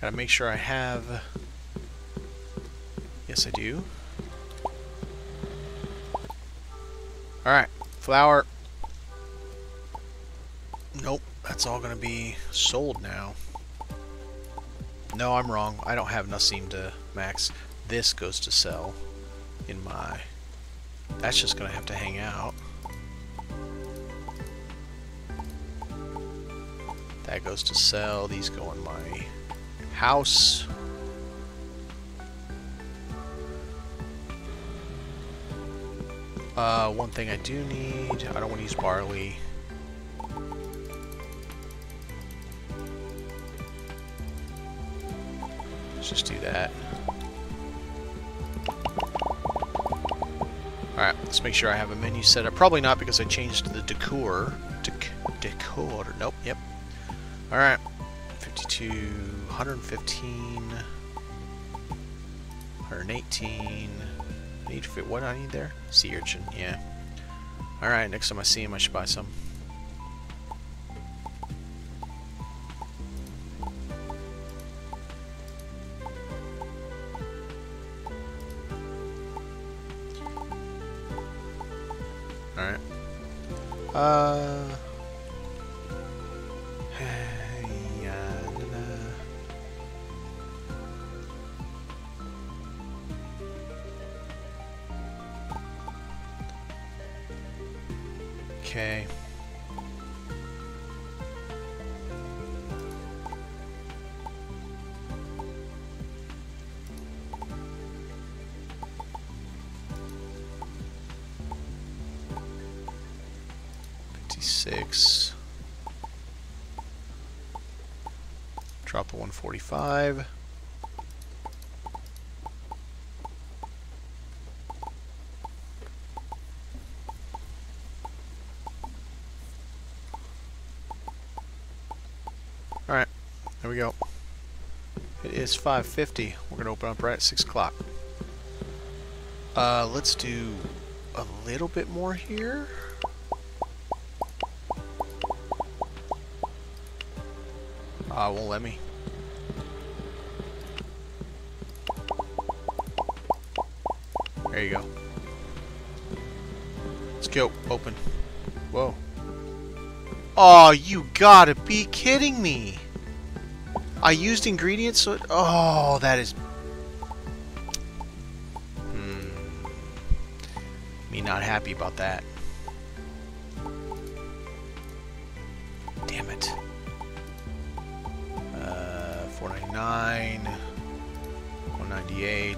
Gotta make sure I have... Yes, I do. Alright, flour. Nope, that's all going to be sold now. No, I'm wrong. I don't have Nassim to max. This goes to sell in my... That's just going to have to hang out. That goes to sell. These go in my house. One thing I do need... I don't want to use barley. Let's just do that. Alright, let's make sure I have a menu set up. Probably not because I changed the decor. Decor. Nope, yep. Alright. 52, 115, 118... I need to fit what I need there? Sea urchin, yeah. Alright, next time I see him, I should buy some. Alright. Okay. Drop a 145. Alright, there we go. It is 5:50. We're going to open up right at 6 o'clock. Let's do a little bit more here. Ah, won't let me. There you go. Let's go. Open. Whoa. Oh, you gotta be kidding me. I used ingredients so it... Oh, that is... Me not happy about that. Damn it. 499, 198...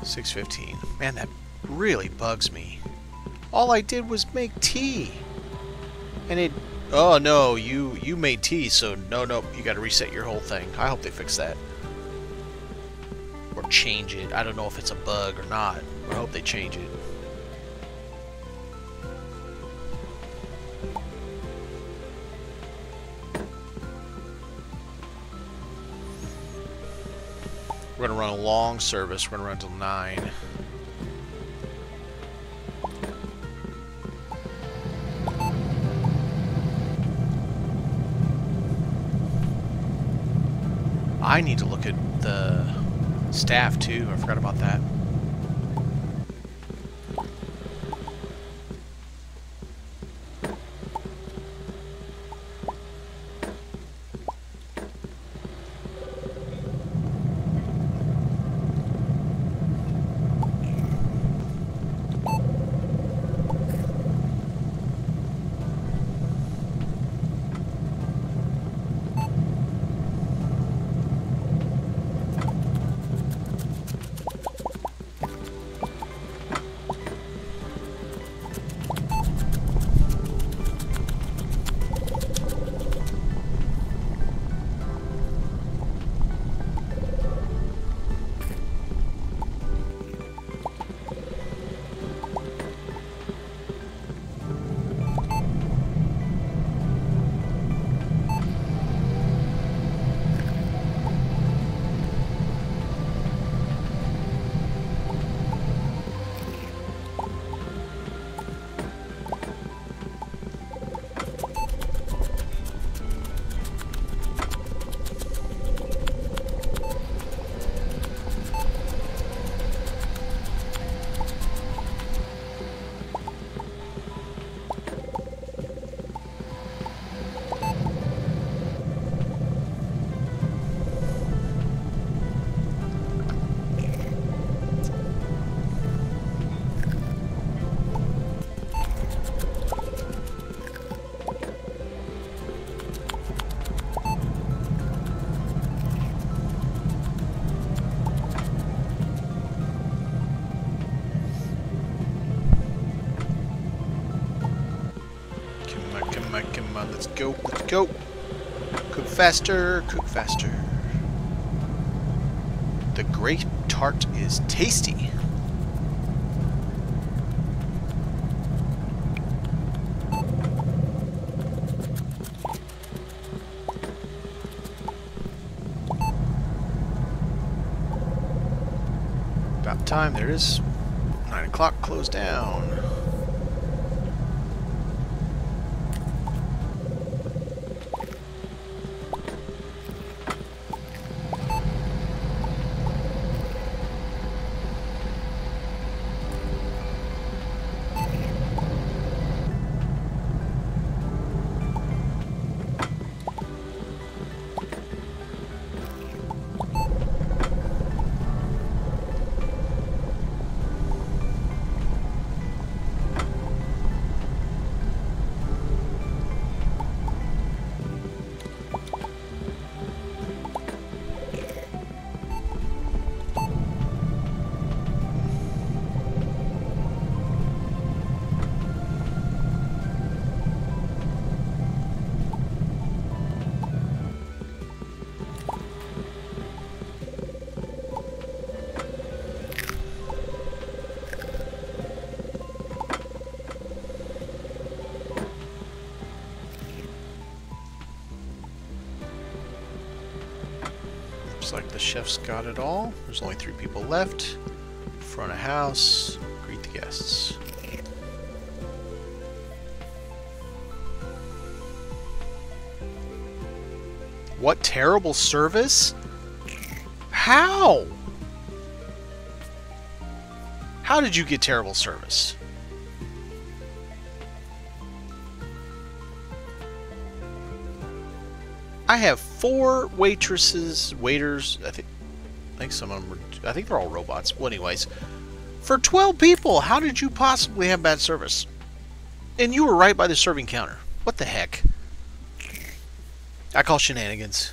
$6.15. Man, that really bugs me. All I did was make tea. And it... Oh, no, you made tea, so no, you gotta reset your whole thing. I hope they fix that. Or change it. I don't know if it's a bug or not. I hope they change it. We're gonna run a long service. We're gonna run till 9. I need to look at the staff too. I forgot about that. Let's go, let's go. Cook faster, cook faster. The grape tart is tasty. About time, there it is. 9 o'clock, close down. Like the chef's got it all. There's only 3 people left. Front of house, greet the guests. What terrible service? How? How did you get terrible service? I have 4 waitresses, waiters, I think some of them were, I think they're all robots. Well, anyways, for 12 people, how did you possibly have bad service? And you were right by the serving counter. What the heck? I call shenanigans.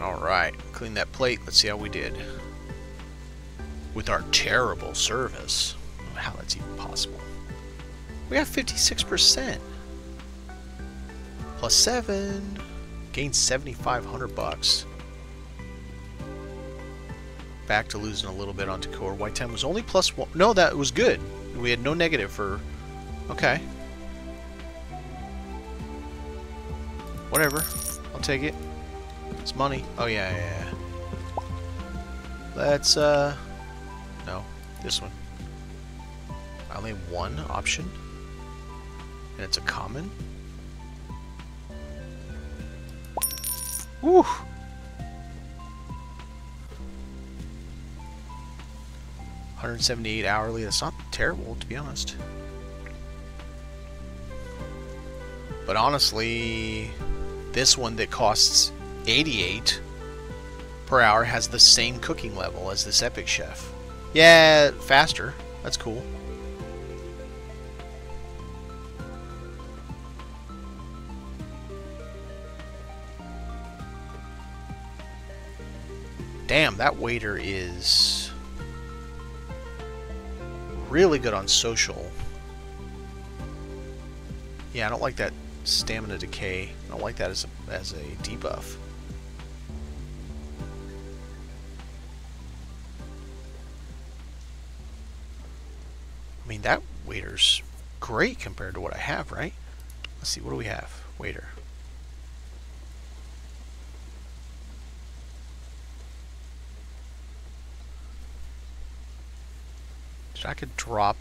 Alright, clean that plate. Let's see how we did. With our terrible service. How that's even possible. We have 56%. Plus 7. Gained 7,500 bucks. Back to losing a little bit on Tacor. White time was only plus 1. No, that was good. We had no negative for... Okay. Whatever. I'll take it. It's money. Oh yeah, yeah, yeah. Let's no, this one. I only have one option. And it's a common. Woo! $178 hourly, that's not terrible to be honest. But honestly, this one that costs 88 per hour has the same cooking level as this Epic Chef. Yeah, faster. That's cool. Damn, that waiter is really good on social. Yeah, I don't like that stamina decay. I don't like that as a debuff. I mean, that waiter's great compared to what I have, right? Let's see, what do we have? Waiter. So I could drop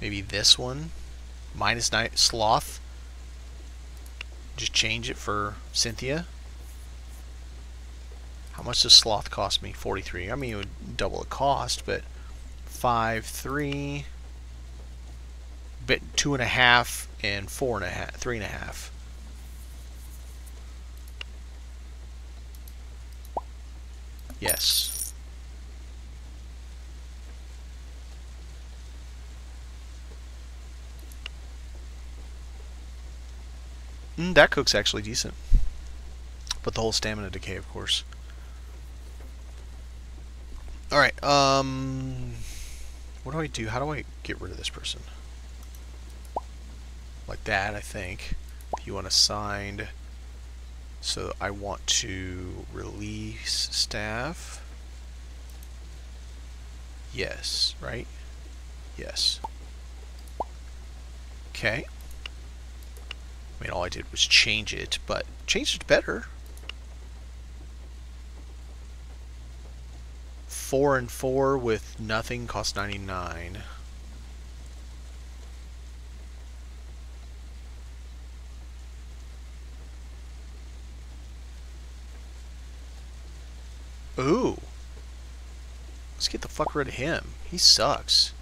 maybe this one. Minus 9, sloth. Just change it for Cynthia. How much does sloth cost me? 43. I mean, it would double the cost, but... 5, 3, bit 2.5 and 4.5, 3.5. Yes. That cook's actually decent. But the whole stamina decay, of course. Alright, what do? How do I get rid of this person? Like that, I think. You want assigned. So I want to release staff. Yes, right? Yes. Okay. I mean, all I did was change it, but change it better. 4 and 4 with nothing costs 99. Ooh. Let's get the fuck rid of him. He sucks.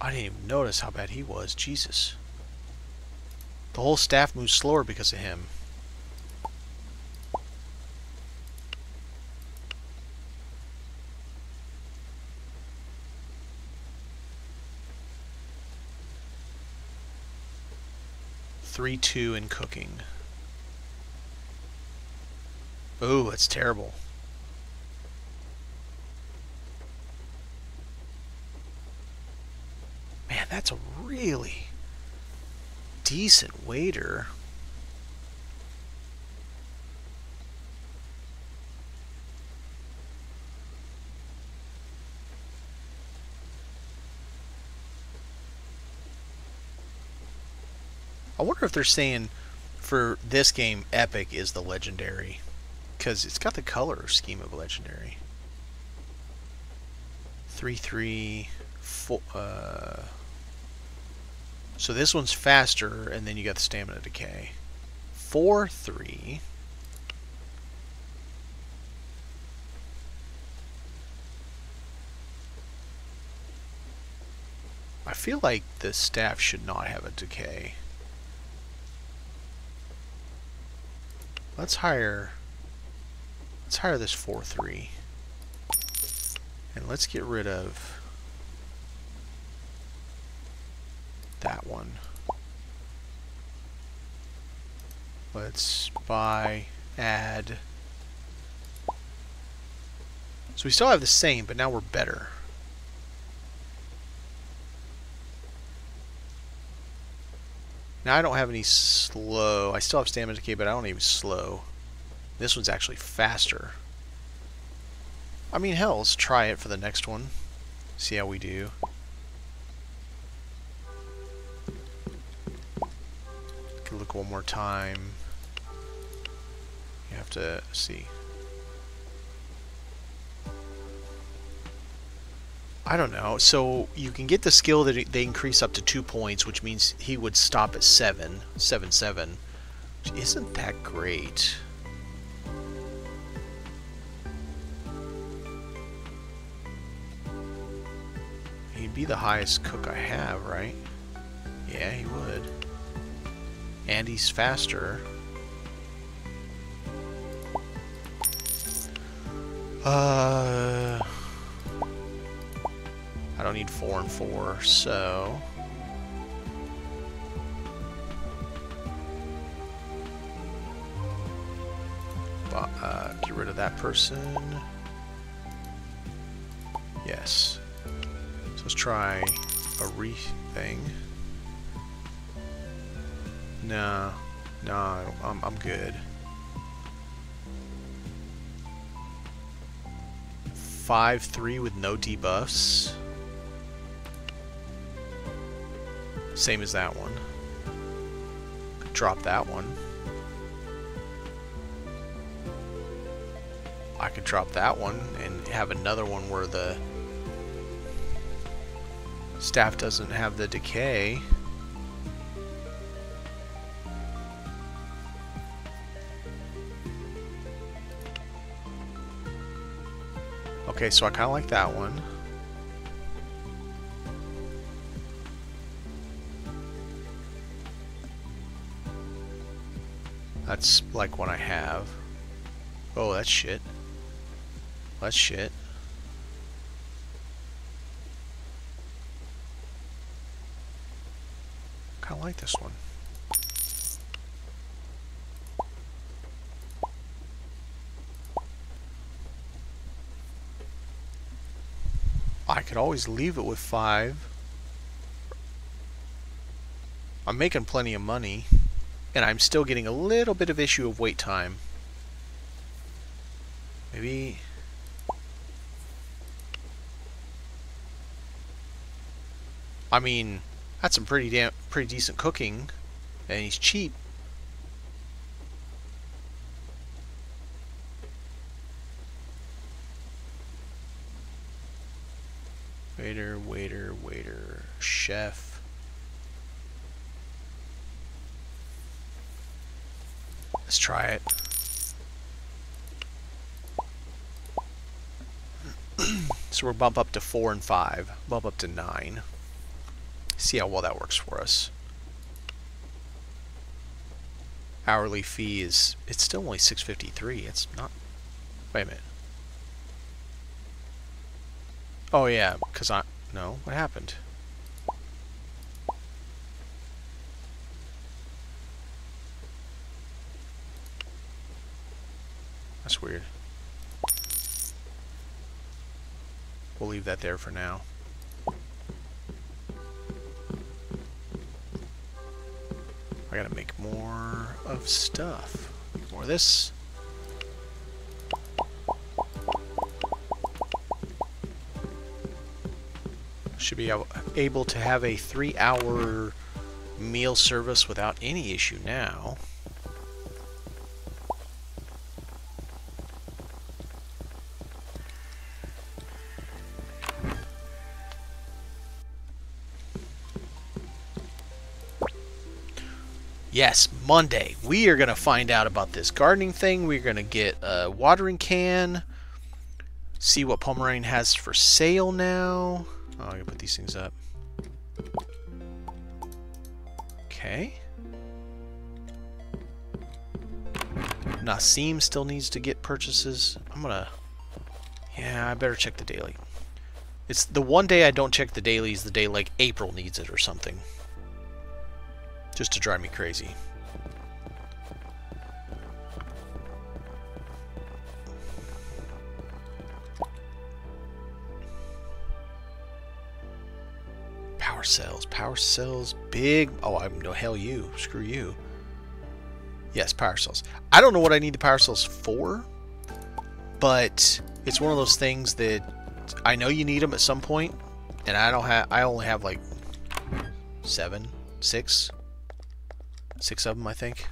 I didn't even notice how bad he was. Jesus. The whole staff moves slower because of him. Three, 2 in cooking. Oh, that's terrible. Man, that's a really decent waiter. I wonder if they're saying for this game, Epic is the legendary. Because it's got the color scheme of legendary. 3, 3, 4. So this one's faster, and then you got the stamina decay. 4, 3. I feel like the staff should not have a decay. Let's hire this 4-3. And let's get rid of that one. Let's buy, add. So we still have the same, but now we're better. Now I don't have any slow. I still have stamina decay, but I don't even slow. This one's actually faster. I mean, hell, let's try it for the next one. See how we do. Could look one more time. You have to see. I don't know. So you can get the skill that they increase up to 2 points, which means he would stop at 7, 7, 7. Which isn't that great. He'd be the highest cook I have, right? Yeah, he would. And he's faster. I don't need 4 and 4, so... get rid of that person. Yes. So let's try a re-thing. No, I'm good. 5-3 with no debuffs. Same as that one. Could drop that one. I could drop that one and have another one where the staff doesn't have the decay. Okay, so I kind of like that one. That's like one I have. Oh, that's shit. That's shit. I like this one. I could always leave it with 5. I'm making plenty of money, and I'm still getting a little bit of issue of wait time. Maybe... I mean, that's some pretty decent cooking, and he's cheap. Waiter, waiter, waiter, chef. Let's try it. So we'll bump up to 4 and 5, bump up to 9. See how well that works for us. Hourly fee is, it's still only $6.53. It's not, wait a minute. Oh yeah, because I, no, what happened? That's weird. We'll leave that there for now. I gotta make more of stuff. More of this. Should be able to have a 3-hour meal service without any issue now. Yes, Monday. We are going to find out about this gardening thing. We're going to get a watering can. See what Pomeranian has for sale now. Oh, I'm going to put these things up. Okay. Nassim still needs to get purchases. I'm going to... Yeah, I better check the daily. It's the one day I don't check the dailies, the day like April needs it or something. Just to drive me crazy. Power cells, big... Oh, I'm no, hell you. Screw you. Yes, power cells. I don't know what I need the power cells for, but it's one of those things that I know you need them at some point, and I don't have... I only have like 7, 6... 6 of them, I think.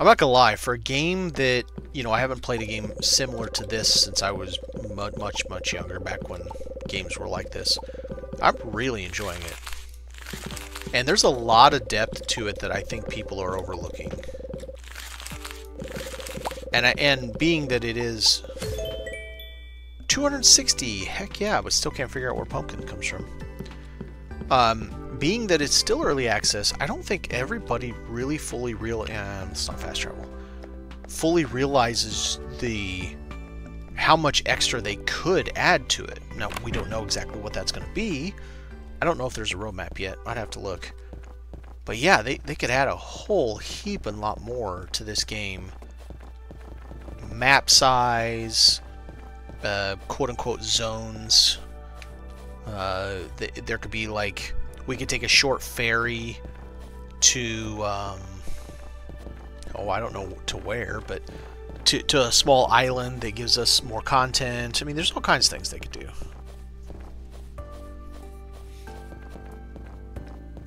I'm not gonna lie, for a game that, you know, I haven't played a game similar to this since I was much younger, back when games were like this. I'm really enjoying it. And there's a lot of depth to it that I think people are overlooking. And being that it is 260, heck yeah, but still can't figure out where pumpkin comes from. Being that it's still early access, I don't think everybody really it's not fast travel, fully realizes how much extra they could add to it. Now, we don't know exactly what that's going to be. I don't know if there's a roadmap yet. I'd have to look. But yeah, they could add a whole heap and lot more to this game. Map size, quote-unquote zones. There could be like, we could take a short ferry to, oh, I don't know to where, but to a small island that gives us more content. I mean, there's all kinds of things they could do.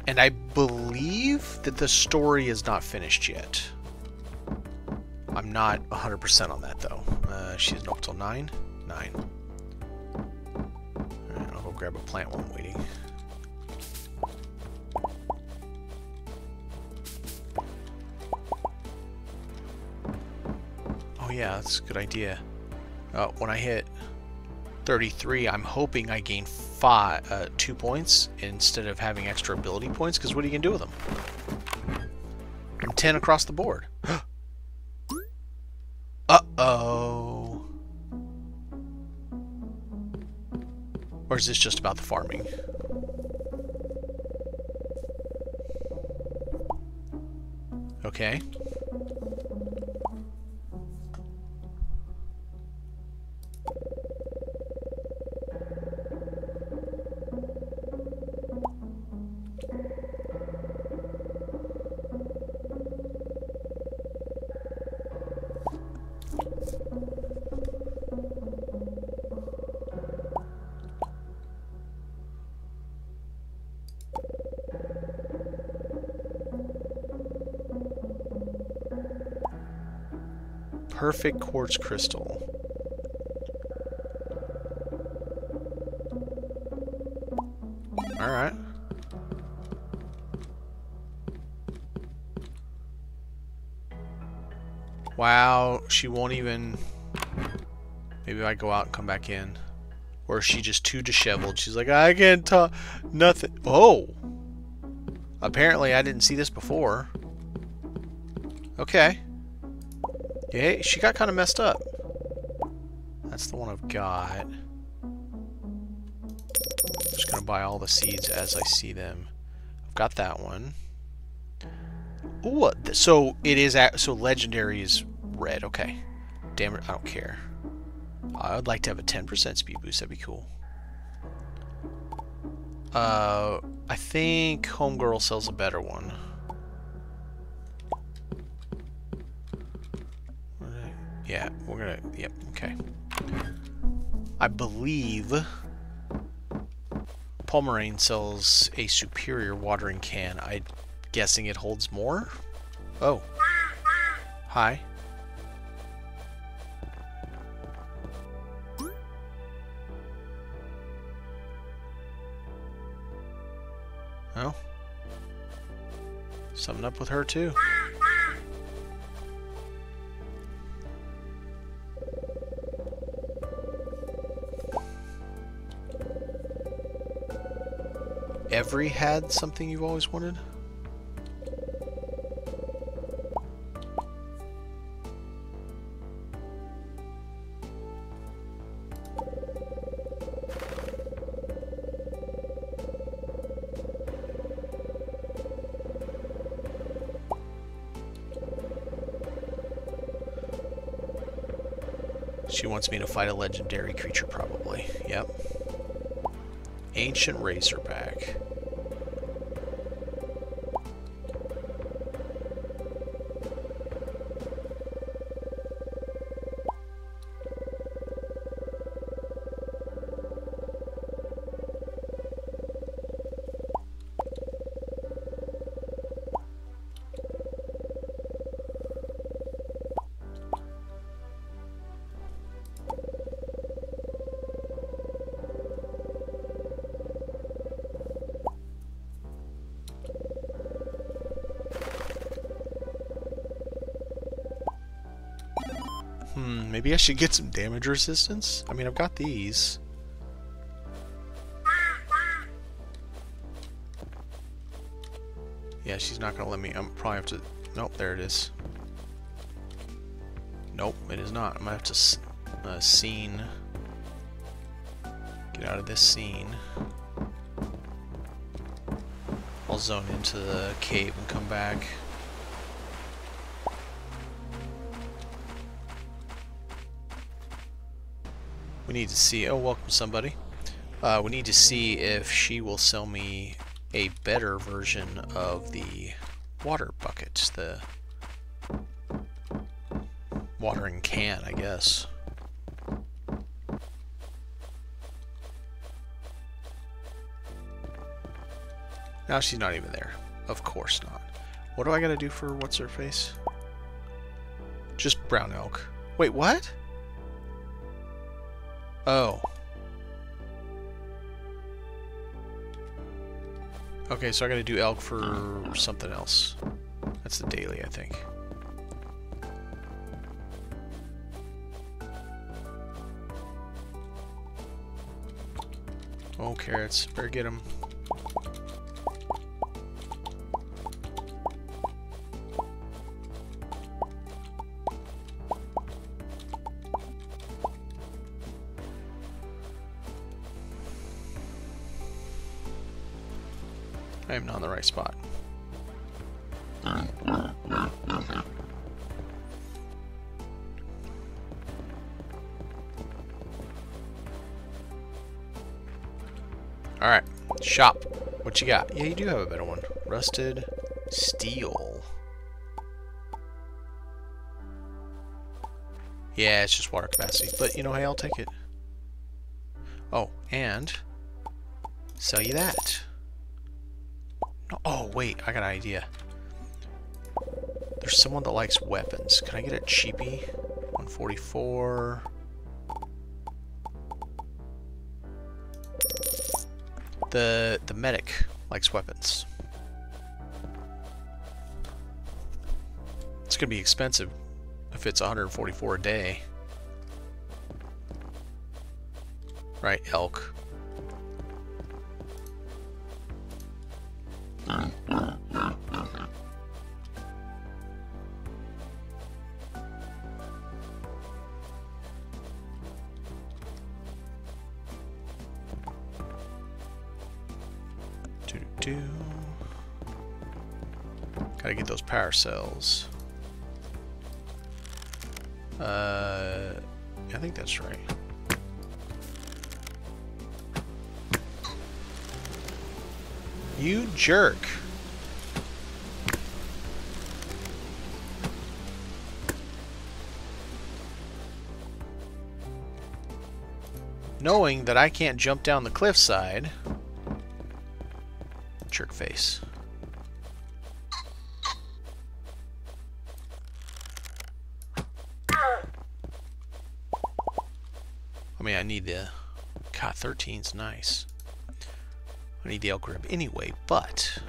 And I believe that the story is not finished yet. I'm not 100% on that, though. She doesn't open till 9? 9. Grab a plant while I'm waiting. Oh yeah, that's a good idea. When I hit 33, I'm hoping I gain 2 points instead of having extra ability points, because what are you going to do with them? I'm 10 across the board. Uh-oh. Or is this just about the farming? Okay. Perfect quartz crystal. All right. Wow, she won't even... Maybe I go out and come back in. Or is she just too disheveled? She's like, I can't talk. Nothing. Oh! Apparently I didn't see this before. Okay. Yeah, she got kind of messed up. That's the one I've got. I'm just going to buy all the seeds as I see them. I've got that one. Ooh, so it is... So legendary is red. Okay. Damn it, I don't care. I would like to have a 10% speed boost. That'd be cool. I think Homegirl sells a better one. Yeah, we're gonna, yep, okay. I believe Palmerain sells a superior watering can. I'm guessing it holds more? Oh. Hi. Oh. Something up with her too. Every had something you've always wanted? She wants me to fight a legendary creature, probably. Yep. Ancient Razorback. Maybe I should get some damage resistance? I mean, I've got these. Yeah, she's not gonna let me. I'm probably have to... Nope, there it is. Nope, it is not. I'm gonna have to scene. Get out of this scene. I'll zone into the cave and come back. We need to see... Oh, welcome somebody. We need to see if she will sell me a better version of the water buckets. The watering can, I guess. Now she's not even there. Of course not. What do I gotta do for what's her face? Just brown elk. Wait, what? Oh. Okay, so I gotta do elk for something else. That's the daily, I think. Oh, carrots. Better get them. I am not in the right spot. Alright, shop. What you got? Yeah, you do have a better one. Rusted steel. Yeah, it's just water capacity. But, you know, hey, I'll take it. Oh, and sell you that. No, oh, wait, I got an idea. There's someone that likes weapons. Can I get a cheapie? 144. The medic likes weapons. It's going to be expensive if it's 144 a day. Right, elk. Gotta get those power cells. I think that's right. You jerk. Knowing that I can't jump down the cliffside. Jerk face. I mean, I need the... God, 13's nice. I need the elk rib anyway, but...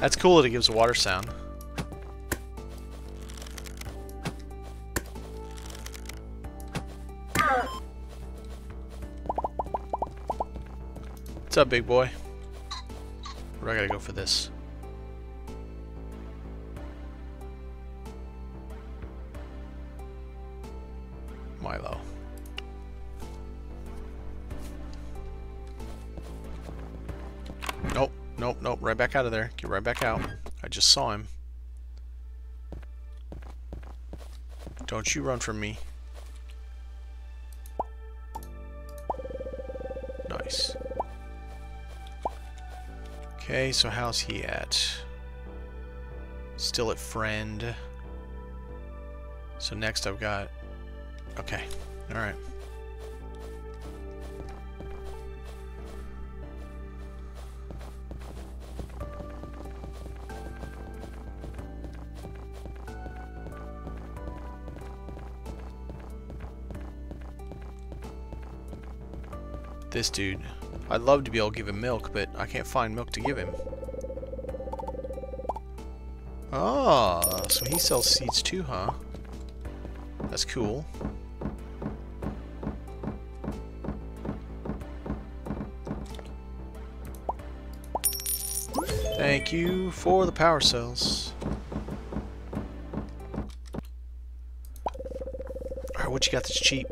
That's cool that it gives a water sound. What's up, big boy? Where do I gotta go for this? Milo. Nope, nope, right back out of there. Get right back out. I just saw him. Don't you run from me. Nice. Okay, so how's he at? Still at friend. So next I've got... Okay, alright. This dude. I'd love to be able to give him milk, but I can't find milk to give him. Ah, so he sells seeds too, huh? That's cool. Thank you for the power cells. Alright, what you got that's cheap?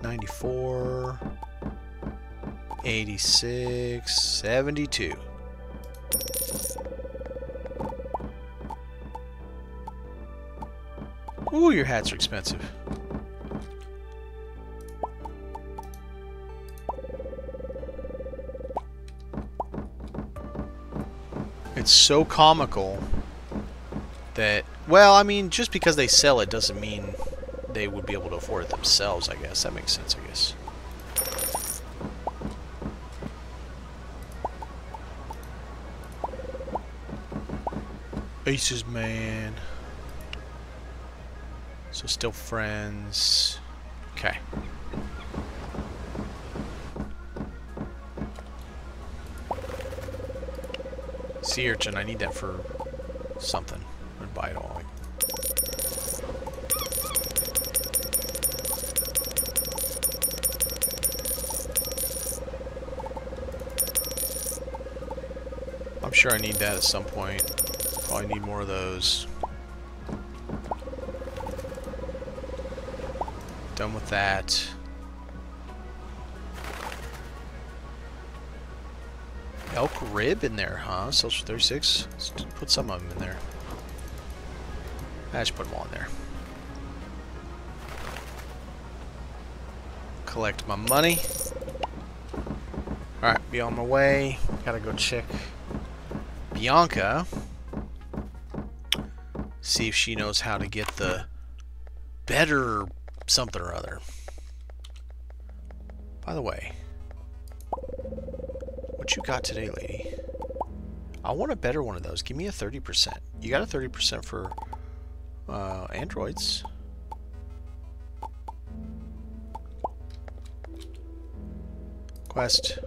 94, 86, 72. Ooh, your hats are expensive. It's so comical that, well, I mean, just because they sell it doesn't mean they would be able to afford it themselves, I guess. That makes sense, I guess. Aces, man. So still friends. Okay. Sea urchin, I need that for something. I'm gonna buy it all. I'm sure I need that at some point. Probably need more of those. Done with that. Elk rib in there, huh? Social 36. Let's put some of them in there. I just put them all in there. Collect my money. Alright, be on my way. Gotta go check Bianca. See if she knows how to get the better something or other. By the way, what you got today, lady? I want a better one of those. Give me a 30%. You got a 30% for androids. Quest.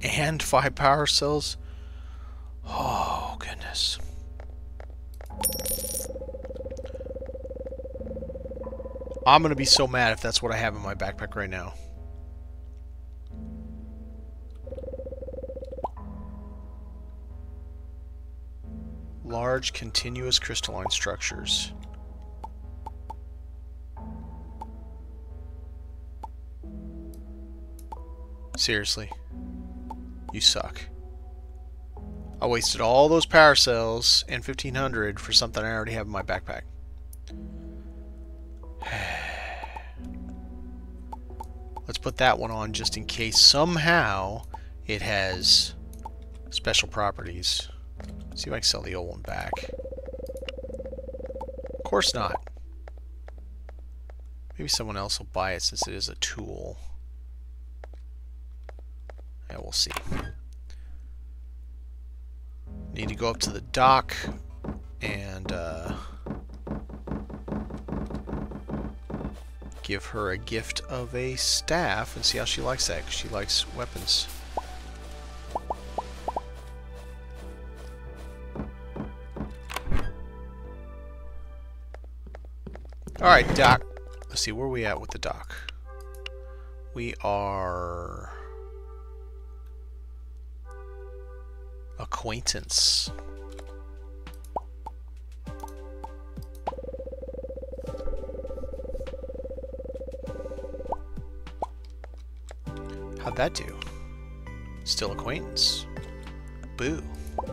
And 5 power cells. Oh, goodness. I'm going to be so mad if that's what I have in my backpack right now. Large, continuous crystalline structures. Seriously. You suck. I wasted all those power cells and 1500 for something I already have in my backpack. Let's put that one on just in case somehow it has special properties. See if I can sell the old one back. Of course not. Maybe someone else will buy it since it is a tool. Yeah, we'll see. Need to go up to the dock and give her a gift of a staff and see how she likes that, because she likes weapons. Alright, dock. Let's see, where are we at with the dock? We are... acquaintance. How'd that do? Still acquaintance. Boo. I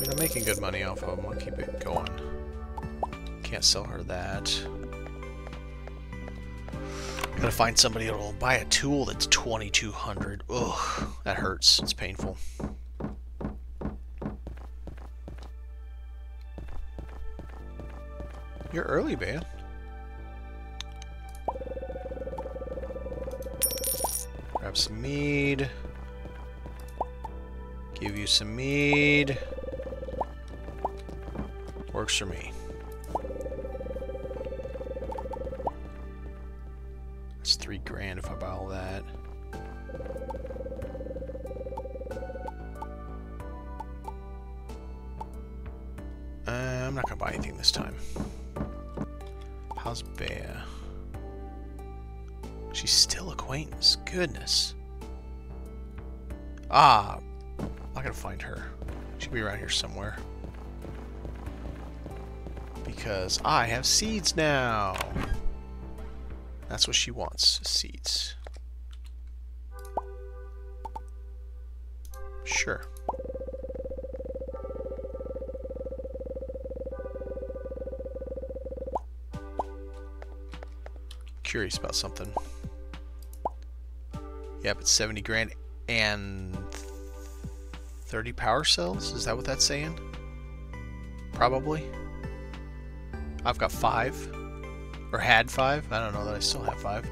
mean, I'm making good money off of them. I'll keep it going. Can't sell her that. Gotta find somebody that'll buy a tool that's 2200. Ugh, that hurts. It's painful. You're early, man. Grab some mead. Give you some mead. Works for me. It's $3 grand if I buy all that. I'm not gonna buy anything this time. How's Bea? She's still acquaintance. Goodness. Ah, I'm not gonna find her. She'll be around here somewhere. Because I have seeds now. That's what she wants, seeds. Sure. Curious about something. Yeah, but 70 grand and 30 power cells? Is that what that's saying? Probably. I've got 5. Or had 5? I don't know that I still have 5.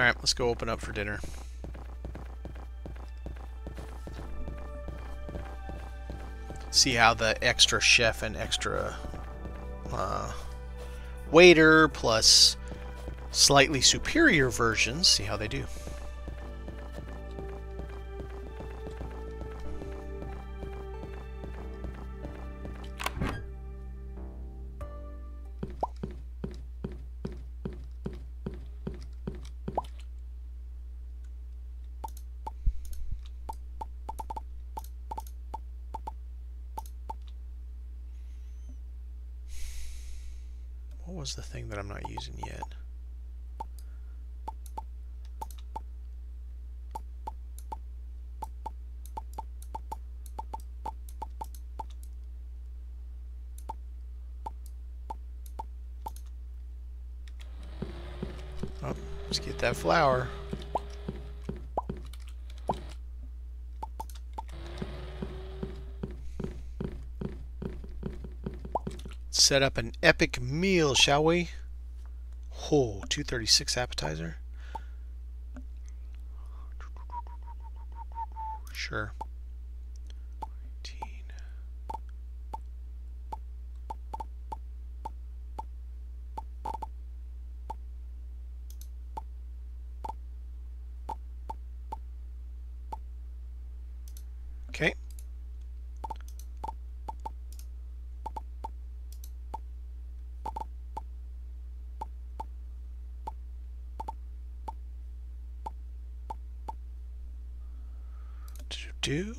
Alright, let's go open up for dinner. See how the extra chef and extra waiter plus slightly superior versions, see how they do. What's the thing that I'm not using yet? Oh, let's get that flour. Set up an epic meal, shall we? Oh, 236 appetizer. Sure. 19. Okay. Do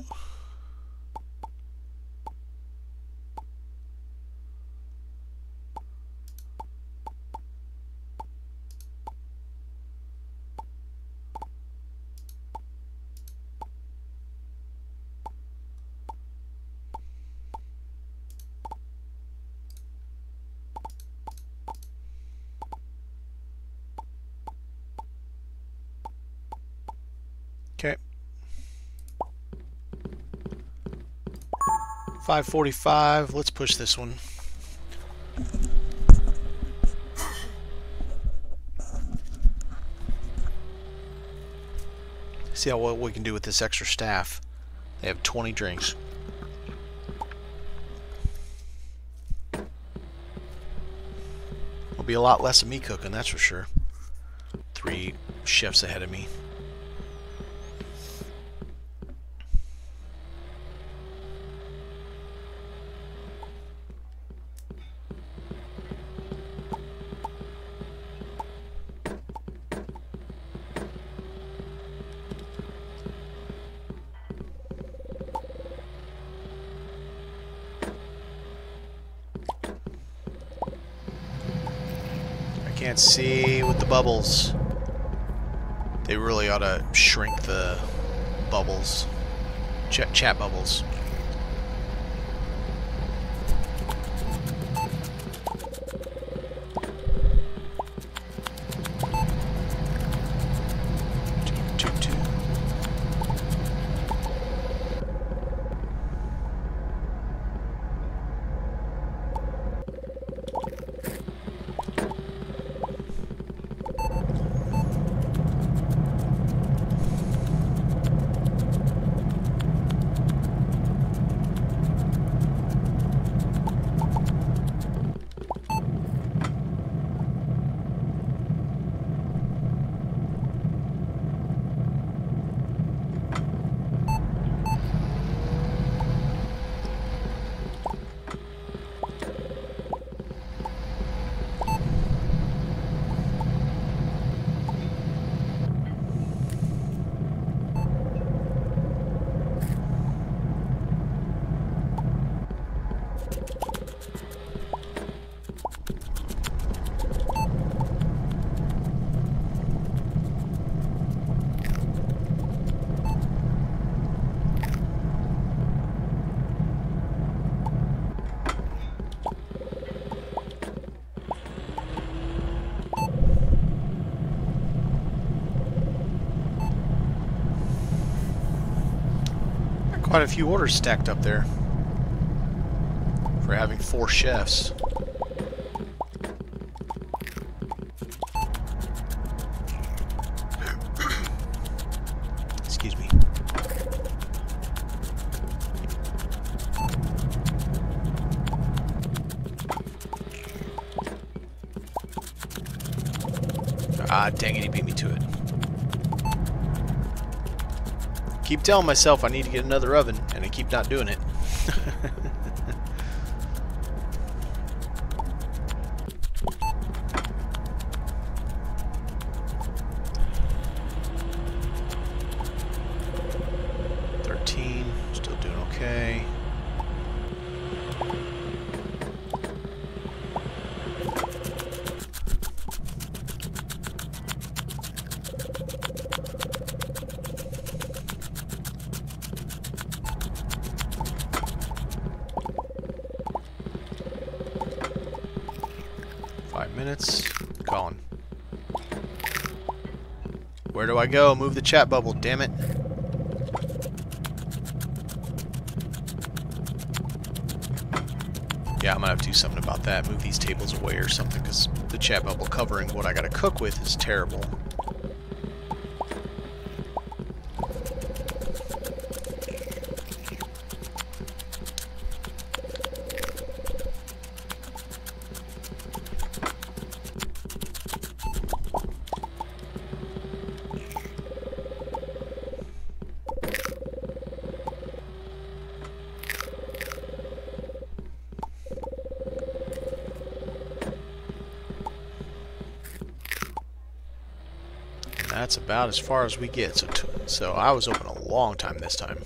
okay. 545, let's push this one. See how well we can do with this extra staff. They have 20 drinks. It'll be a lot less of me cooking, that's for sure. 3 chefs ahead of me. Can't see with the bubbles. They really ought to shrink the bubbles. Chat bubbles. Quite a few orders stacked up there for having 4 chefs. Excuse me. Ah, dang it, he beat me to it. Keep telling myself I need to get another oven, and I keep not doing it. Where do I go? Move the chat bubble, damn it. Yeah, I'm gonna have to do something about that. Move these tables away or something, because the chat bubble covering what I gotta cook with is terrible. That's about as far as we get. So I was open a long time this time.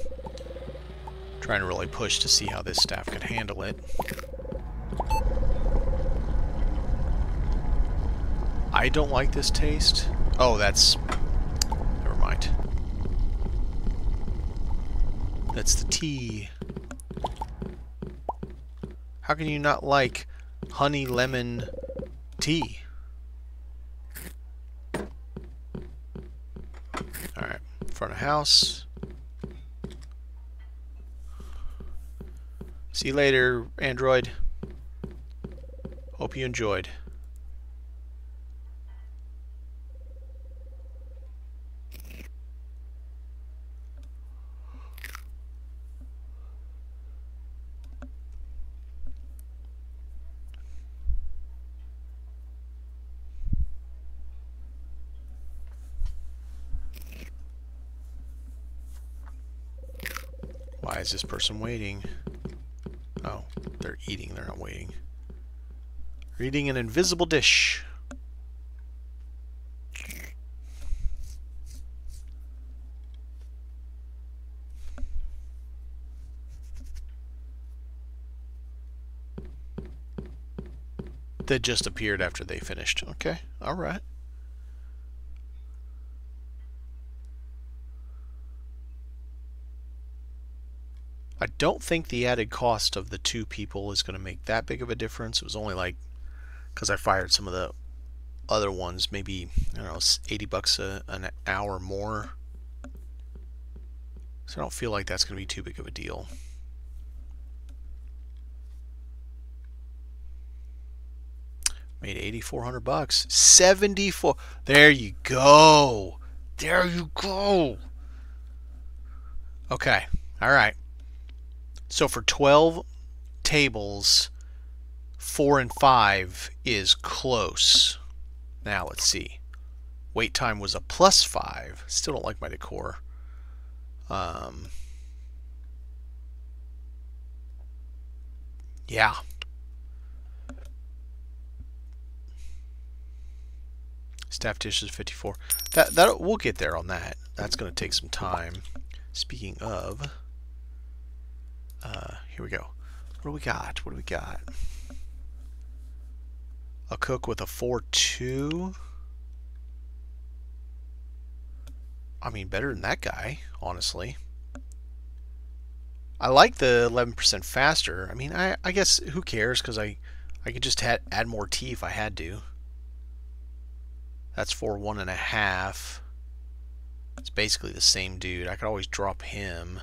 Trying to really push to see how this staff could handle it. I don't like this taste. Oh, that's... Never mind. That's the tea. How can you not like honey lemon tea? Front of house. See you later, Android. Hope you enjoyed. Why is this person waiting? Oh, they're eating, they're not waiting. They're eating an invisible dish. That just appeared after they finished. Okay, alright. I don't think the added cost of the two people is going to make that big of a difference. It was only like, because I fired some of the other ones, maybe, I don't know, $80 an hour more. So I don't feel like that's going to be too big of a deal. Made $8,400. 74. There you go. There you go. Okay. All right. So for 12 tables, 4 and 5 is close. Now let's see. Wait time was a +5. Still don't like my decor. Yeah. Staff dishes 54. That we'll get there on that. That's going to take some time. Speaking of. Here we go. What do we got? What do we got? A cook with a 4-2. I mean, better than that guy, honestly. I like the 11% faster. I mean, I guess who cares? Because I could just add more tea if I had to. That's for 1.5. It's basically the same dude. I could always drop him.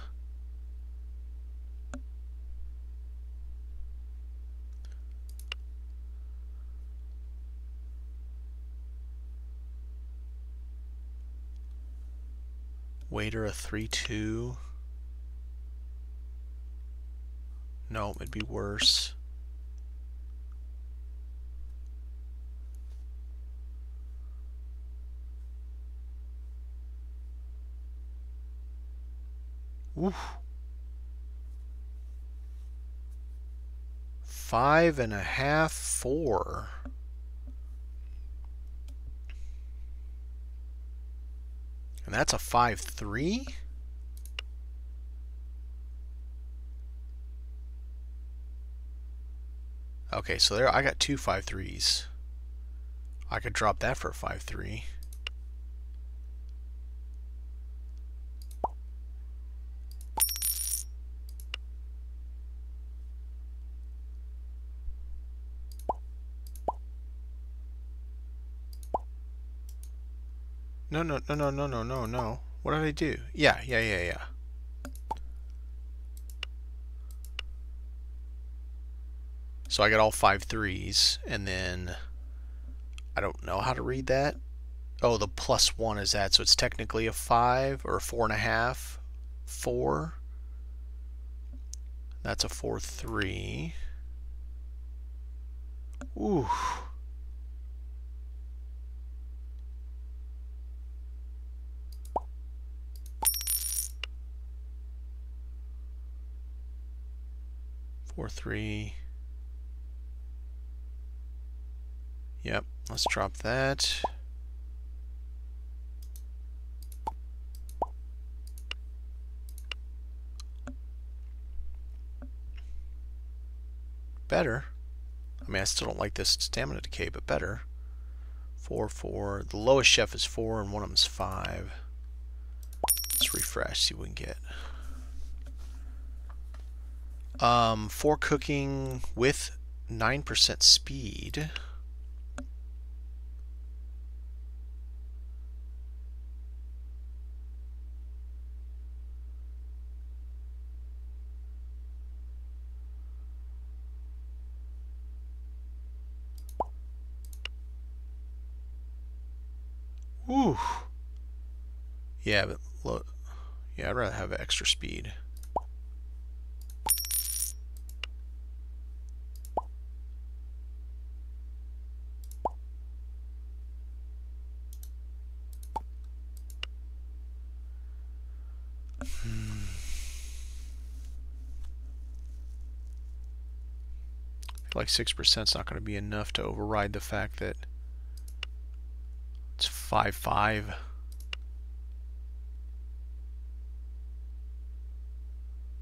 Waiter a 3-2. No, it'd be worse. Oof. 5.5, 4. And that's a 5-3? Okay, so there I got two 5-3s. I could drop that for a 5-3. No. What did I do? Yeah. So I got all 5-3s, and then I don't know how to read that. Oh, the +1 is that, so it's technically a 5 or 4.5, 4. That's a 4-3. Ooh. Four, three. Yep, let's drop that. Better. I mean, I still don't like this stamina decay, but better. 4, 4. The lowest chef is 4, and one of them is 5. Let's refresh, see what we can get. 4 cooking with 9% speed. Ooh. Yeah, but look. Yeah, I'd rather have extra speed. Like 6% is not going to be enough to override the fact that it's 5-5.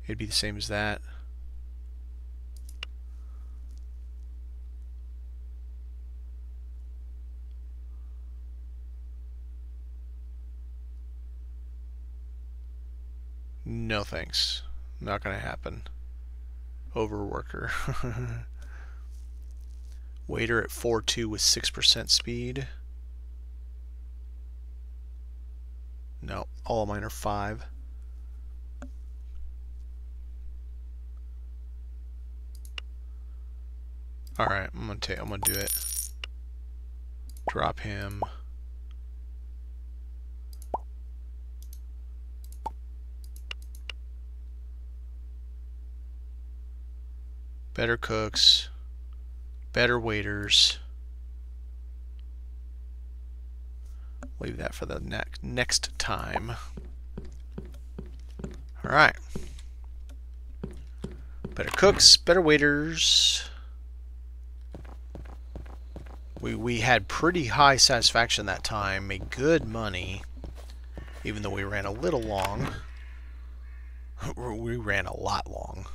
It'd be the same as that. No thanks. Not going to happen. Overworker. Waiter at 4-2 with 6% speed. No, all of mine are 5. All right, I'm gonna do it. Drop him. Better cooks. Better waiters. Leave that for the next time. All right. Better cooks, better waiters. We had pretty high satisfaction that time. Made good money, even though we ran a little long. We ran a lot long.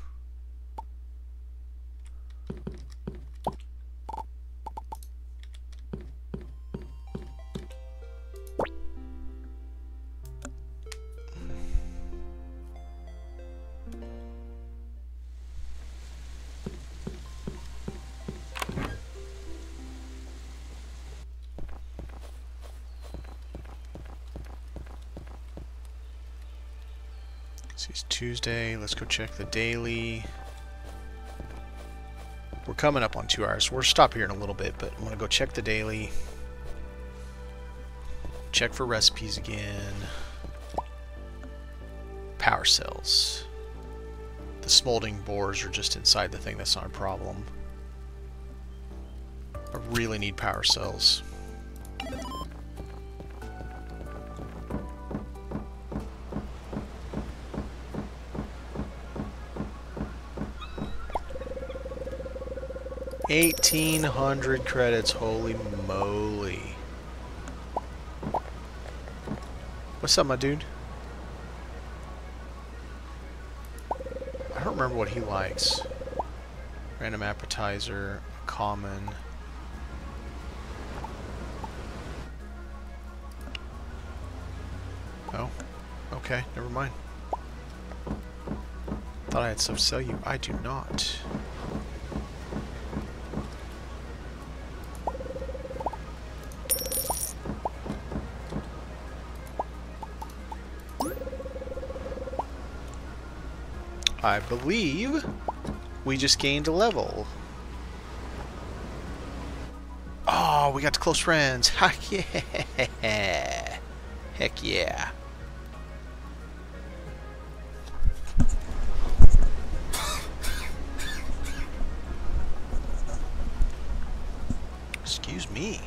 It's Tuesday. Let's go check the daily. We're coming up on 2 hours. We'll stop here in a little bit, but I'm going to go check the daily. Check for recipes again. power cells. The smoldering bores are just inside the thing. That's not a problem. I really need power cells. $1,800 credits, holy moly. What's up, my dude? I don't remember what he likes. Random appetizer, common. Oh, okay, never mind. Thought I had stuff to sell you. I do not. I believe we just gained a level. Oh, we got to close friends. Yeah. Heck yeah. Excuse me.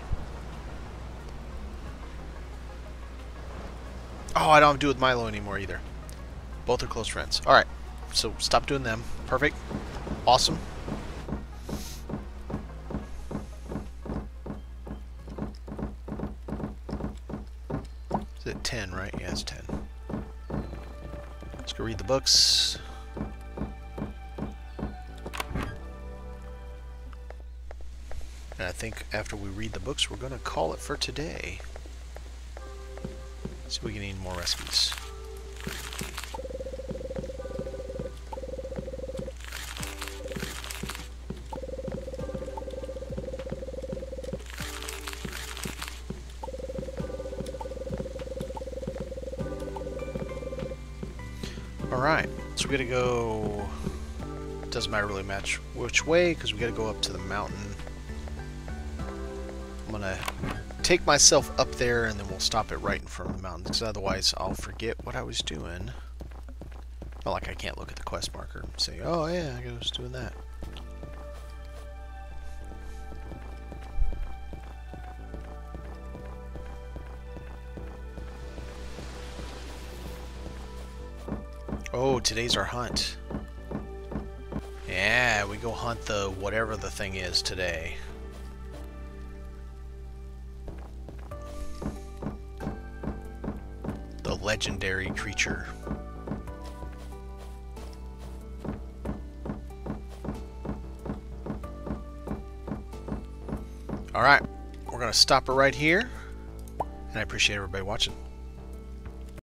Oh, I don't have to do with Milo anymore either. Both are close friends. All right. So stop doing them. Perfect. Awesome. Is it 10, right? Yeah, it's 10. Let's go read the books. And I think after we read the books, we're going to call it for today. See if we can need more recipes. We gotta go. Doesn't matter really much which way, because we gotta go up to the mountain. I'm gonna take myself up there, and then we'll stop it right in front of the mountain, because otherwise I'll forget what I was doing. Not like I can't look at the quest marker and say, "Oh yeah, I was doing that." Oh, today's our hunt. Yeah, we go hunt the whatever the thing is today. The legendary creature. Alright, we're gonna stop it right here. And I appreciate everybody watching.